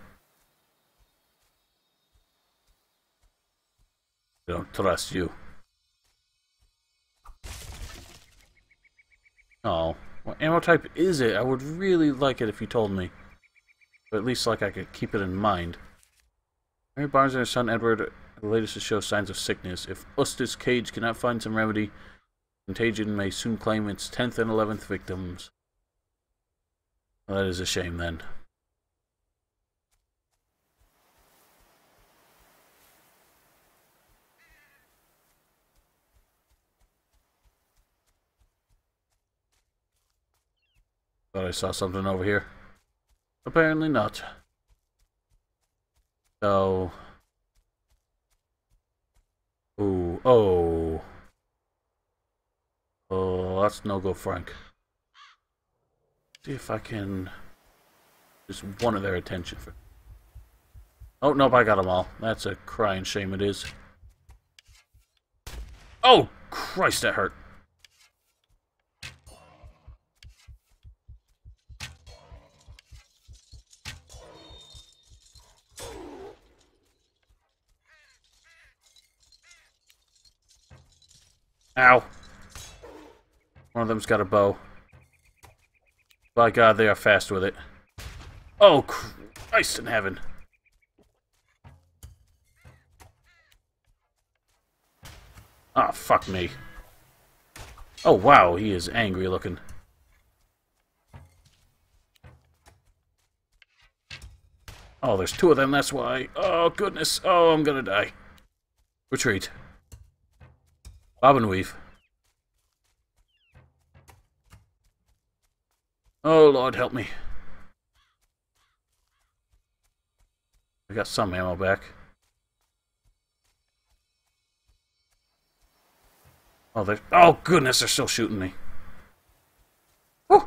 I don't trust you. Oh, what ammo type is it? I would really like it if you told me. But at least, like, I could keep it in mind. Mary Barnes and her son Edward are the latest to show signs of sickness. If Eustace Cage cannot find some remedy, contagion may soon claim its tenth and eleventh victims. Well, that is a shame, then. Thought I saw something over here. Apparently not. So... Ooh, oh. Oh, that's no go, Frank. See if I can... Just one of their attention for... Oh, nope, I got them all. That's a crying shame it is. Oh, Christ, that hurt. Ow. One of them's got a bow. By God, they are fast with it. Oh, Christ in heaven. Ah, fuck me. Oh, wow, he is angry looking. Oh, there's two of them, that's why. Oh, goodness. Oh, I'm gonna die. Retreat. Bob and weave. Oh, Lord, help me. I got some ammo back. Oh, they're... Oh, goodness, they're still shooting me. Woo!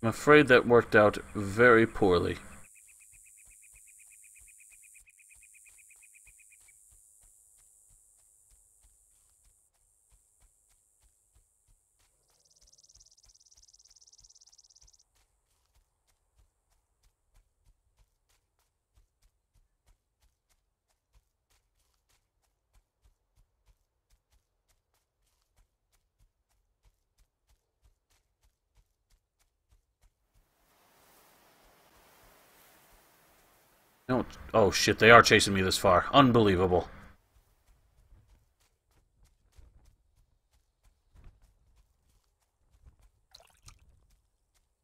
I'm afraid that worked out very poorly. No. Oh shit, they are chasing me this far. Unbelievable.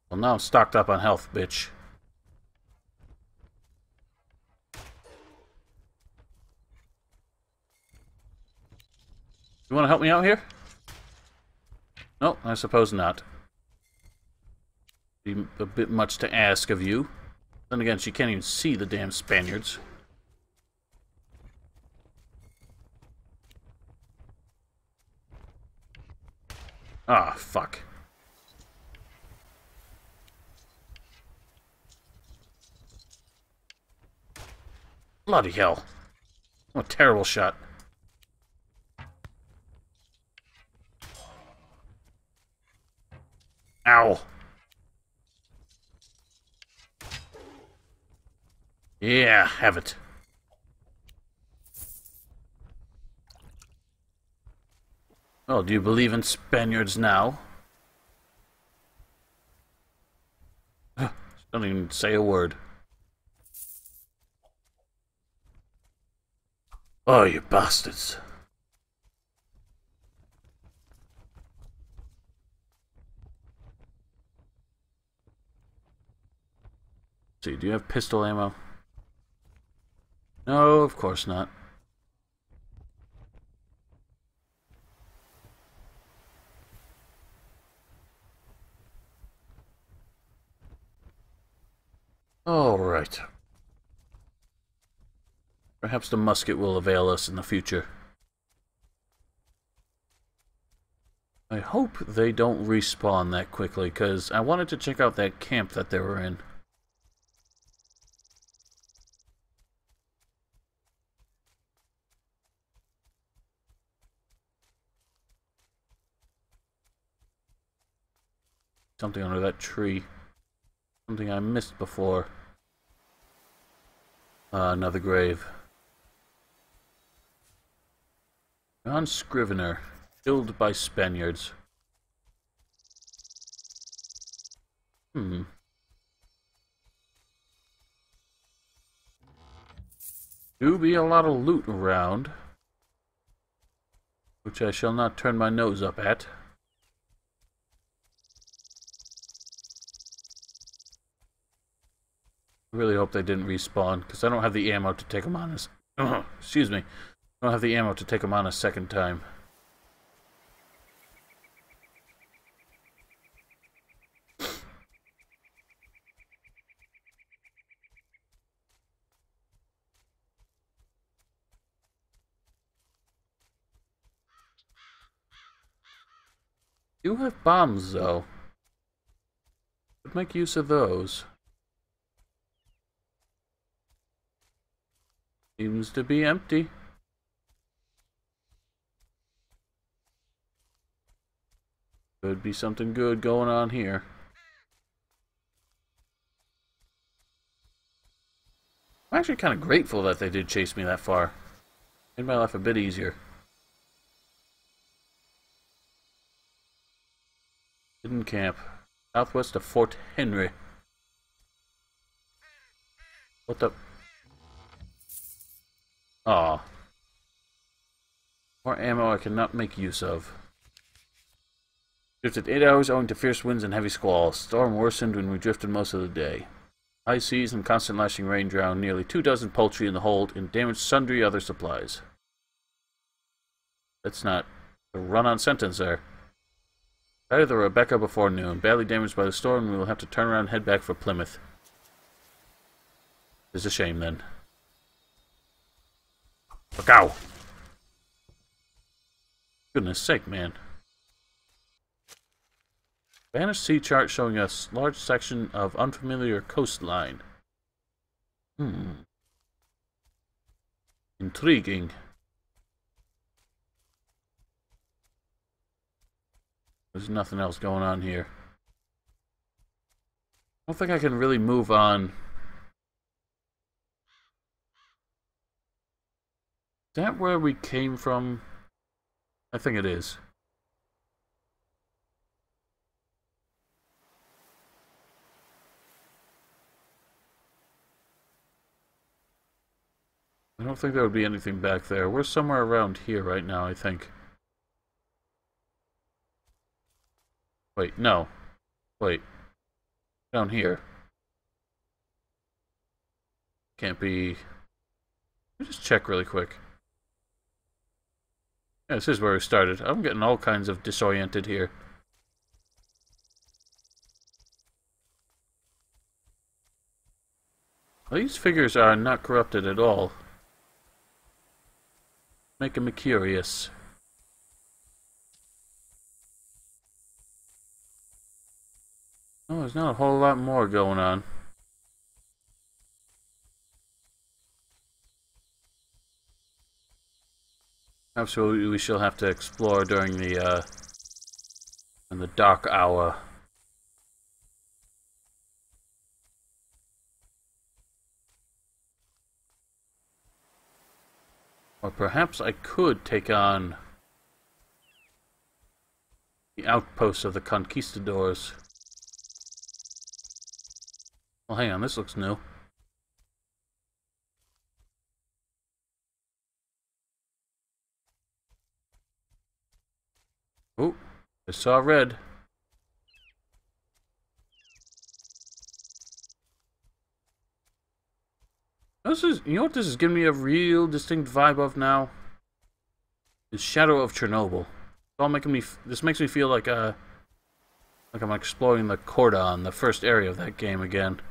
Well, now I'm stocked up on health, bitch. You want to help me out here? No, I suppose not. Be a bit much to ask of you. Then again, she can't even see the damn Spaniards. Ah, fuck. Bloody hell. What a terrible shot. Ow. Yeah, have it. Oh, do you believe in Spaniards now? Don't even say a word. Oh, you bastards. Let's see, do you have pistol ammo? No, of course not. All right. Perhaps the musket will avail us in the future. I hope they don't respawn that quickly, because I wanted to check out that camp that they were in. Something under that tree. Something I missed before. Uh, another grave. John Scrivener, killed by Spaniards. Hmm. Do be a lot of loot around, which I shall not turn my nose up at. I really hope they didn't respawn, because I don't have the ammo to take them on as... Excuse me. I don't have the ammo to take them on a second time. You have bombs, though. But make use of those. Seems to be empty. Could be something good going on here. I'm actually kind of grateful that they did chase me that far. Made my life a bit easier. Hidden camp. Southwest of Fort Henry. What the... Aw. More ammo I cannot make use of. Drifted eight hours owing to fierce winds and heavy squalls. Storm worsened when we drifted most of the day. High seas and constant lashing rain drowned nearly two dozen poultry in the hold and damaged sundry other supplies. That's not a run-on sentence there. Sighted the Rebecca before noon. Badly damaged by the storm, we will have to turn around and head back for Plymouth. It's a shame then. Look out! Goodness sake, man. Spanish sea chart showing a large section of unfamiliar coastline. Hmm. Intriguing. There's nothing else going on here. I don't think I can really move on. Is that where we came from? I think it is. I don't think there would be anything back there. We're somewhere around here right now, I think. Wait, no. Wait. Down here. Can't be... Let me just check really quick. Yeah, this is where we started. I'm getting all kinds of disoriented here. These figures are not corrupted at all. Making me curious. Oh, there's not a whole lot more going on. Absolutely, we shall have to explore during the uh, in the dark hour. Or perhaps I could take on the outposts of the conquistadors. Well, hang on, this looks new. Oh, I saw red. This is, you know what this is giving me a real distinct vibe of now? Is Shadow of Chernobyl. It's all making me, this makes me feel like uh like I'm exploring the Cordon, the first area of that game again.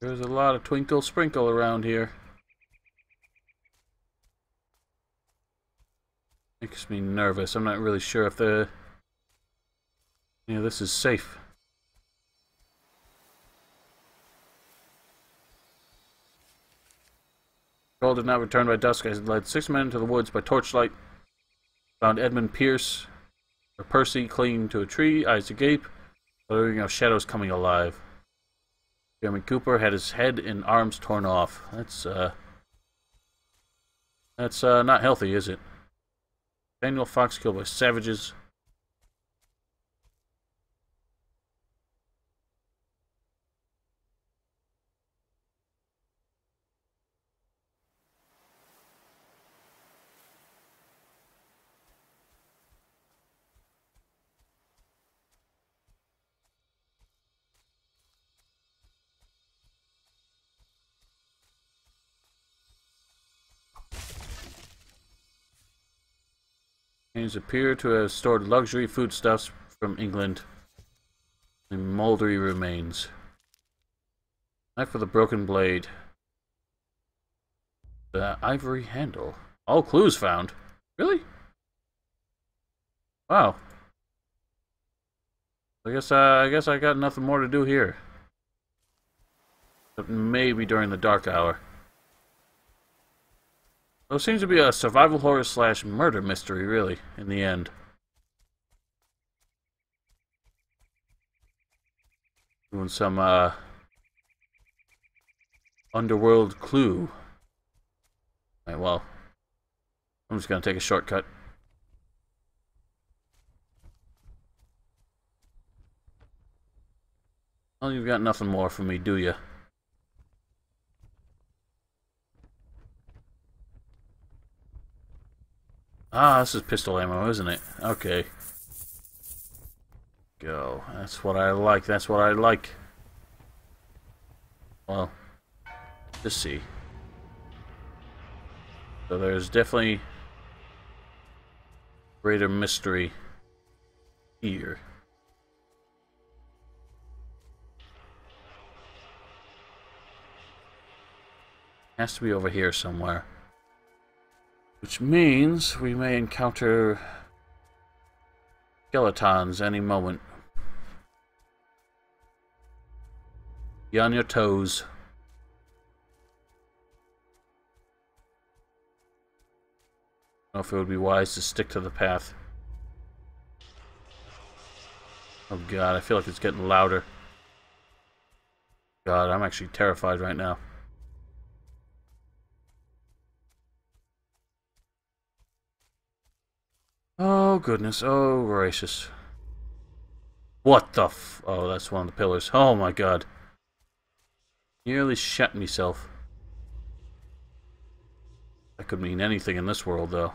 There's a lot of twinkle sprinkle around here. Makes me nervous. I'm not really sure if the... Yeah, this is safe. Cole did not return by dusk. I led six men into the woods by torchlight. Found Edmund Pierce, or Percy, clinging to a tree, eyes agape, blurring of shadows coming alive. Jeremy Cooper had his head and arms torn off. That's, uh... That's, uh, not healthy, is it? Daniel Fox killed by savages. Appear to have stored luxury foodstuffs from England in mouldery remains. Knife with a broken blade. The ivory handle. All clues found. Really? Wow. I guess uh, I guess I got nothing more to do here. But maybe during the dark hour. Well, it seems to be a survival horror slash murder mystery, really, in the end. Doing some, uh... underworld clue. Alright, well... I'm just gonna take a shortcut. Well, you've got nothing more for me, do you? Ah, this is pistol ammo, isn't it? Okay. Go. That's what I like. That's what I like. Well, let's see. So there's definitely greater mystery here. Has to be over here somewhere. Which means we may encounter skeletons any moment. Be on your toes. I don't know if it would be wise to stick to the path. Oh god, I feel like it's getting louder. God, I'm actually terrified right now. Oh, goodness. Oh, gracious. What the f... Oh, that's one of the pillars. Oh my god. Nearly shat myself. That could mean anything in this world, though.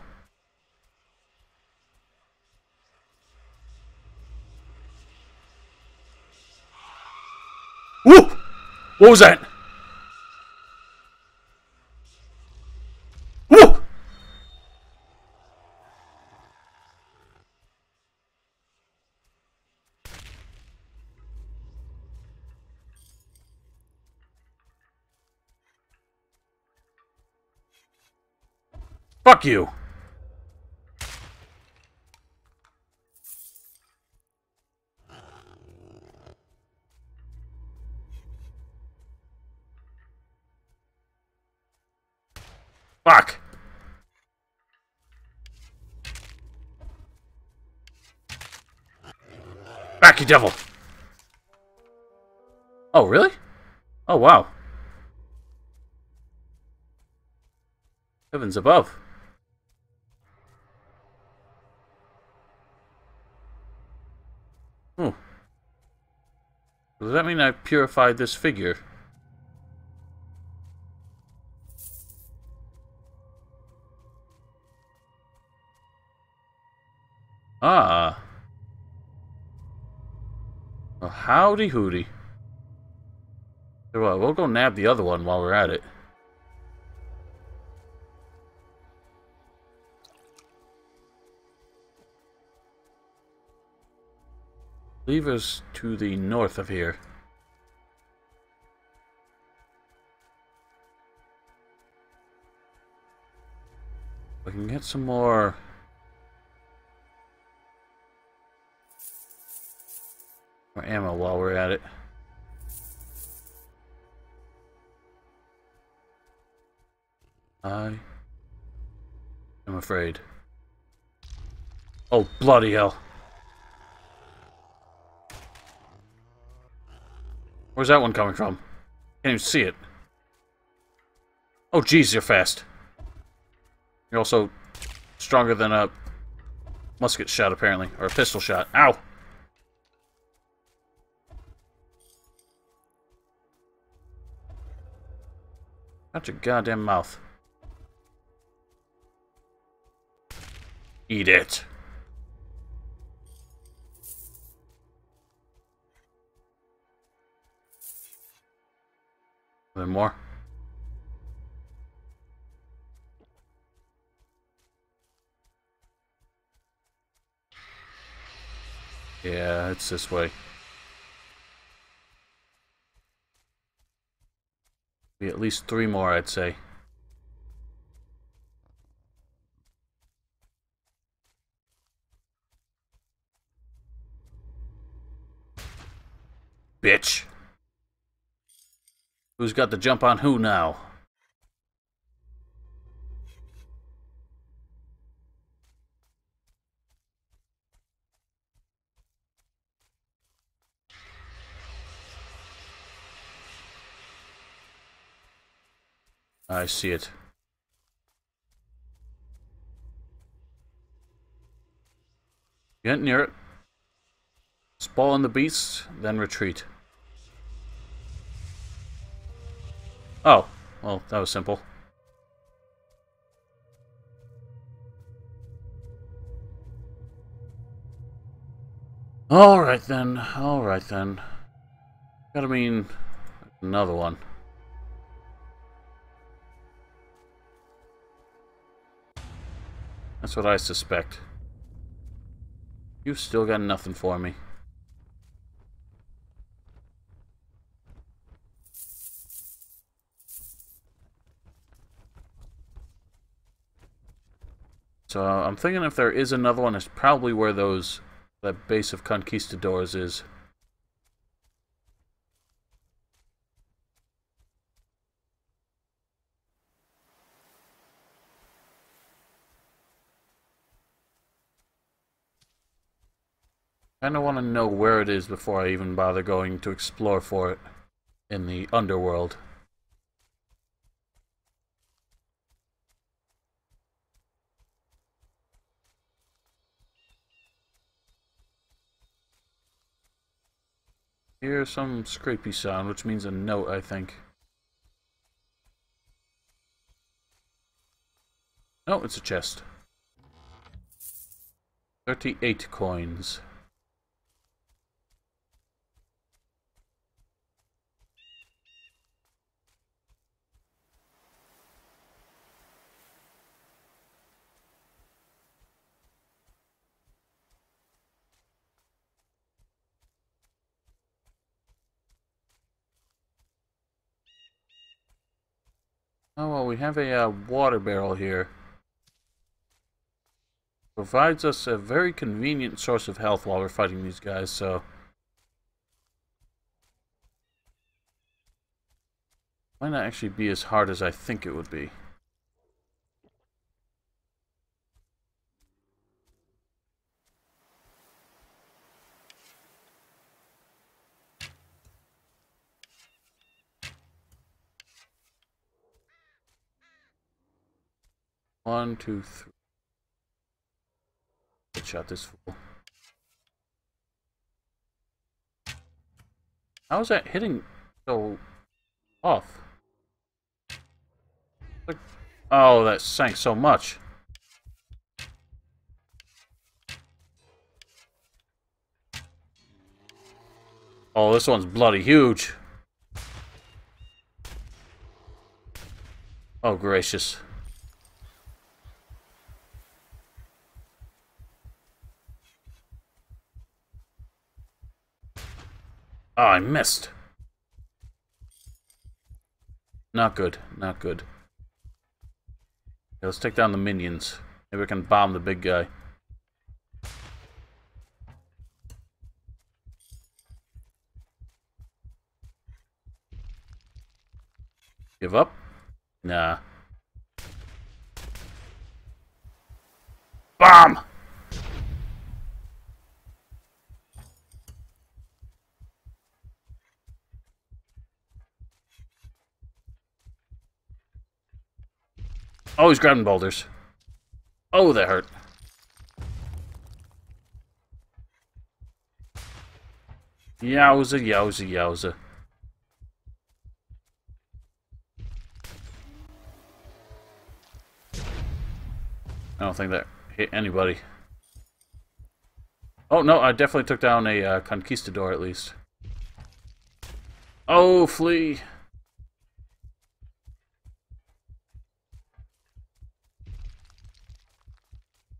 Whoop! What was that? Whoop! Fuck you! Fuck! Back, you devil! Oh, really? Oh, wow. Heavens above. Hmm. Does that mean I purified this figure? Ah. Well, howdy hooty. Well, we'll go nab the other one while we're at it. Levers to the north of here. We can get some more... More ammo while we're at it. I am afraid. Oh, bloody hell. Where's that one coming from? Can't even see it. Oh, jeez, you're fast. You're also stronger than a musket shot, apparently. Or a pistol shot. Ow! Out your goddamn mouth. Eat it. Are there more? Yeah, it's this way. At least three more, I'd say. Bitch. Who's got the jump on who now? I see it. Get near it. Spawn the beasts, then retreat. Oh, well, that was simple. All right then. All right then. Gotta mean another one. That's what I suspect. You've still got nothing for me. So I'm thinking if there is another one, it's probably where those that base of conquistadors is. I kinda want to know where it is before I even bother going to explore for it in the underworld. Hear some scrapey sound, which means a note, I think. No, it's a chest. Thirty-eight coins. Oh, well, we have a uh, water barrel here. Provides us a very convenient source of health while we're fighting these guys, so... might not actually be as hard as I think it would be. One, two, three. Let's shot this fool. How is that hitting so off? Like, oh, that sank so much. Oh, this one's bloody huge. Oh, gracious. Oh, I missed. Not good, not good. Okay, let's take down the minions. Maybe we can bomb the big guy. Give up? Nah. Bomb! Oh, he's grabbing boulders. Oh, that hurt. Yowza, yowza, yowza. I don't think that hit anybody. Oh, no, I definitely took down a uh, conquistador, at least. Oh, flee!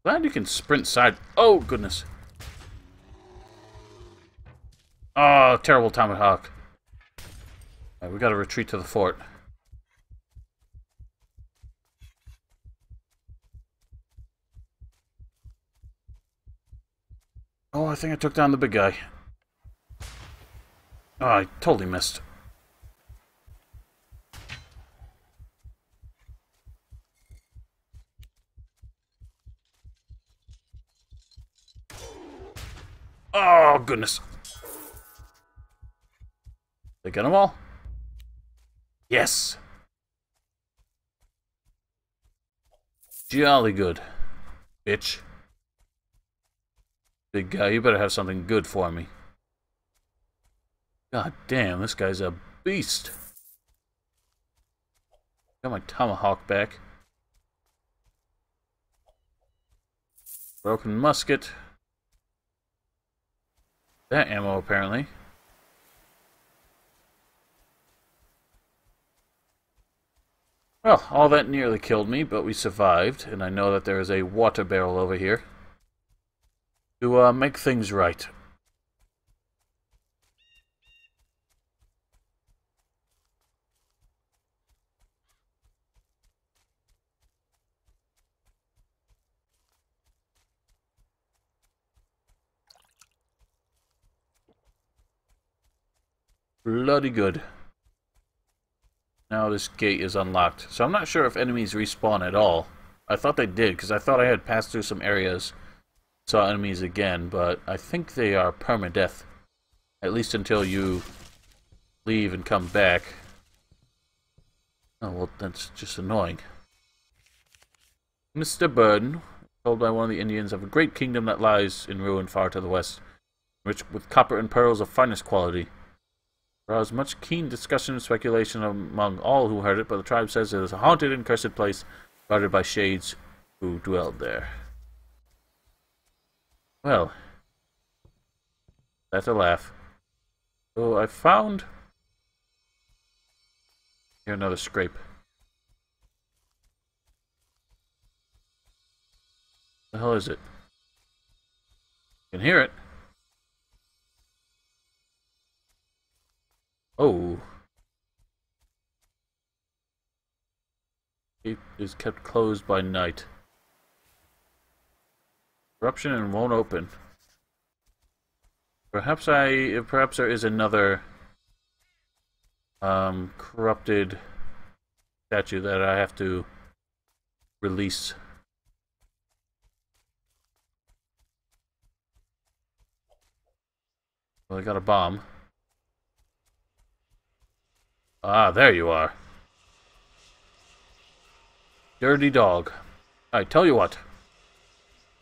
Glad you can sprint side. Oh, goodness. Oh, terrible tomahawk. Right, we gotta retreat to the fort. Oh, I think I took down the big guy. Oh, I totally missed. Oh, goodness. They got them all? Yes. Jolly good. Bitch. Big guy, you better have something good for me. God damn, this guy's a beast. Got my tomahawk back. Broken musket. That ammo, apparently. Well, all that nearly killed me, but we survived, and I know that there is a water barrel over here to uh, make things right. Bloody good. Now this gate is unlocked. So I'm not sure if enemies respawn at all. I thought they did, because I thought I had passed through some areas, saw enemies again, but I think they are permadeath. At least until you leave and come back. Oh, well, that's just annoying. Mister Burden, told by one of the Indians of a great kingdom that lies in ruin far to the west, rich with copper and pearls of finest quality. There was much keen discussion and speculation among all who heard it, but the tribe says it is a haunted and cursed place guarded by shades who dwelled there. Well, that's a laugh. So I found here another scrape. The hell is it? You can hear it. Oh. It is kept closed by night. Corruption and won't open. Perhaps I perhaps there is another um corrupted statue that I have to release. Well, I got a bomb. Ah, there you are. Dirty dog. I tell you what.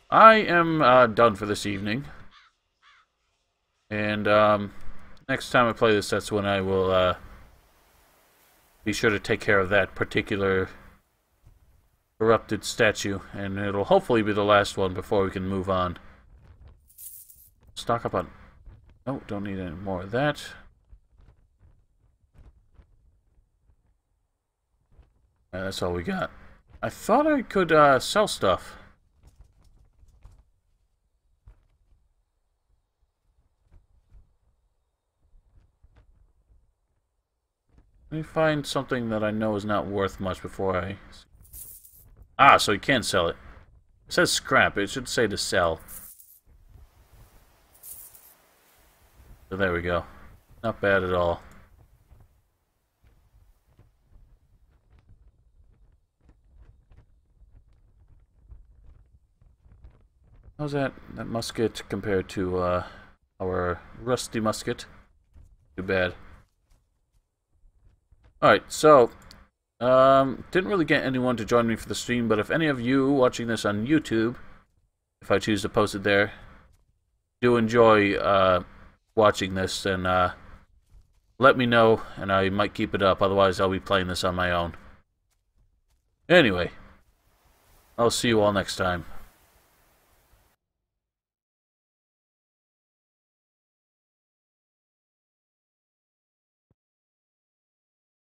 I am uh, done for this evening. And um, next time I play this, that's when I will uh, be sure to take care of that particular corrupted statue. And it'll hopefully be the last one before we can move on. Stock up on... Oh, don't need any more of that. Yeah, that's all we got. I thought I could uh, sell stuff. Let me find something that I know is not worth much before I... Ah, so you can sell it. It says scrap. It should say to sell. So there we go. Not bad at all. How's that, that musket compared to uh, our rusty musket? Too bad. Alright, so, um, didn't really get anyone to join me for the stream, but if any of you watching this on YouTube, if I choose to post it there, do enjoy uh, watching this, then uh, let me know, and I might keep it up, otherwise I'll be playing this on my own. Anyway, I'll see you all next time.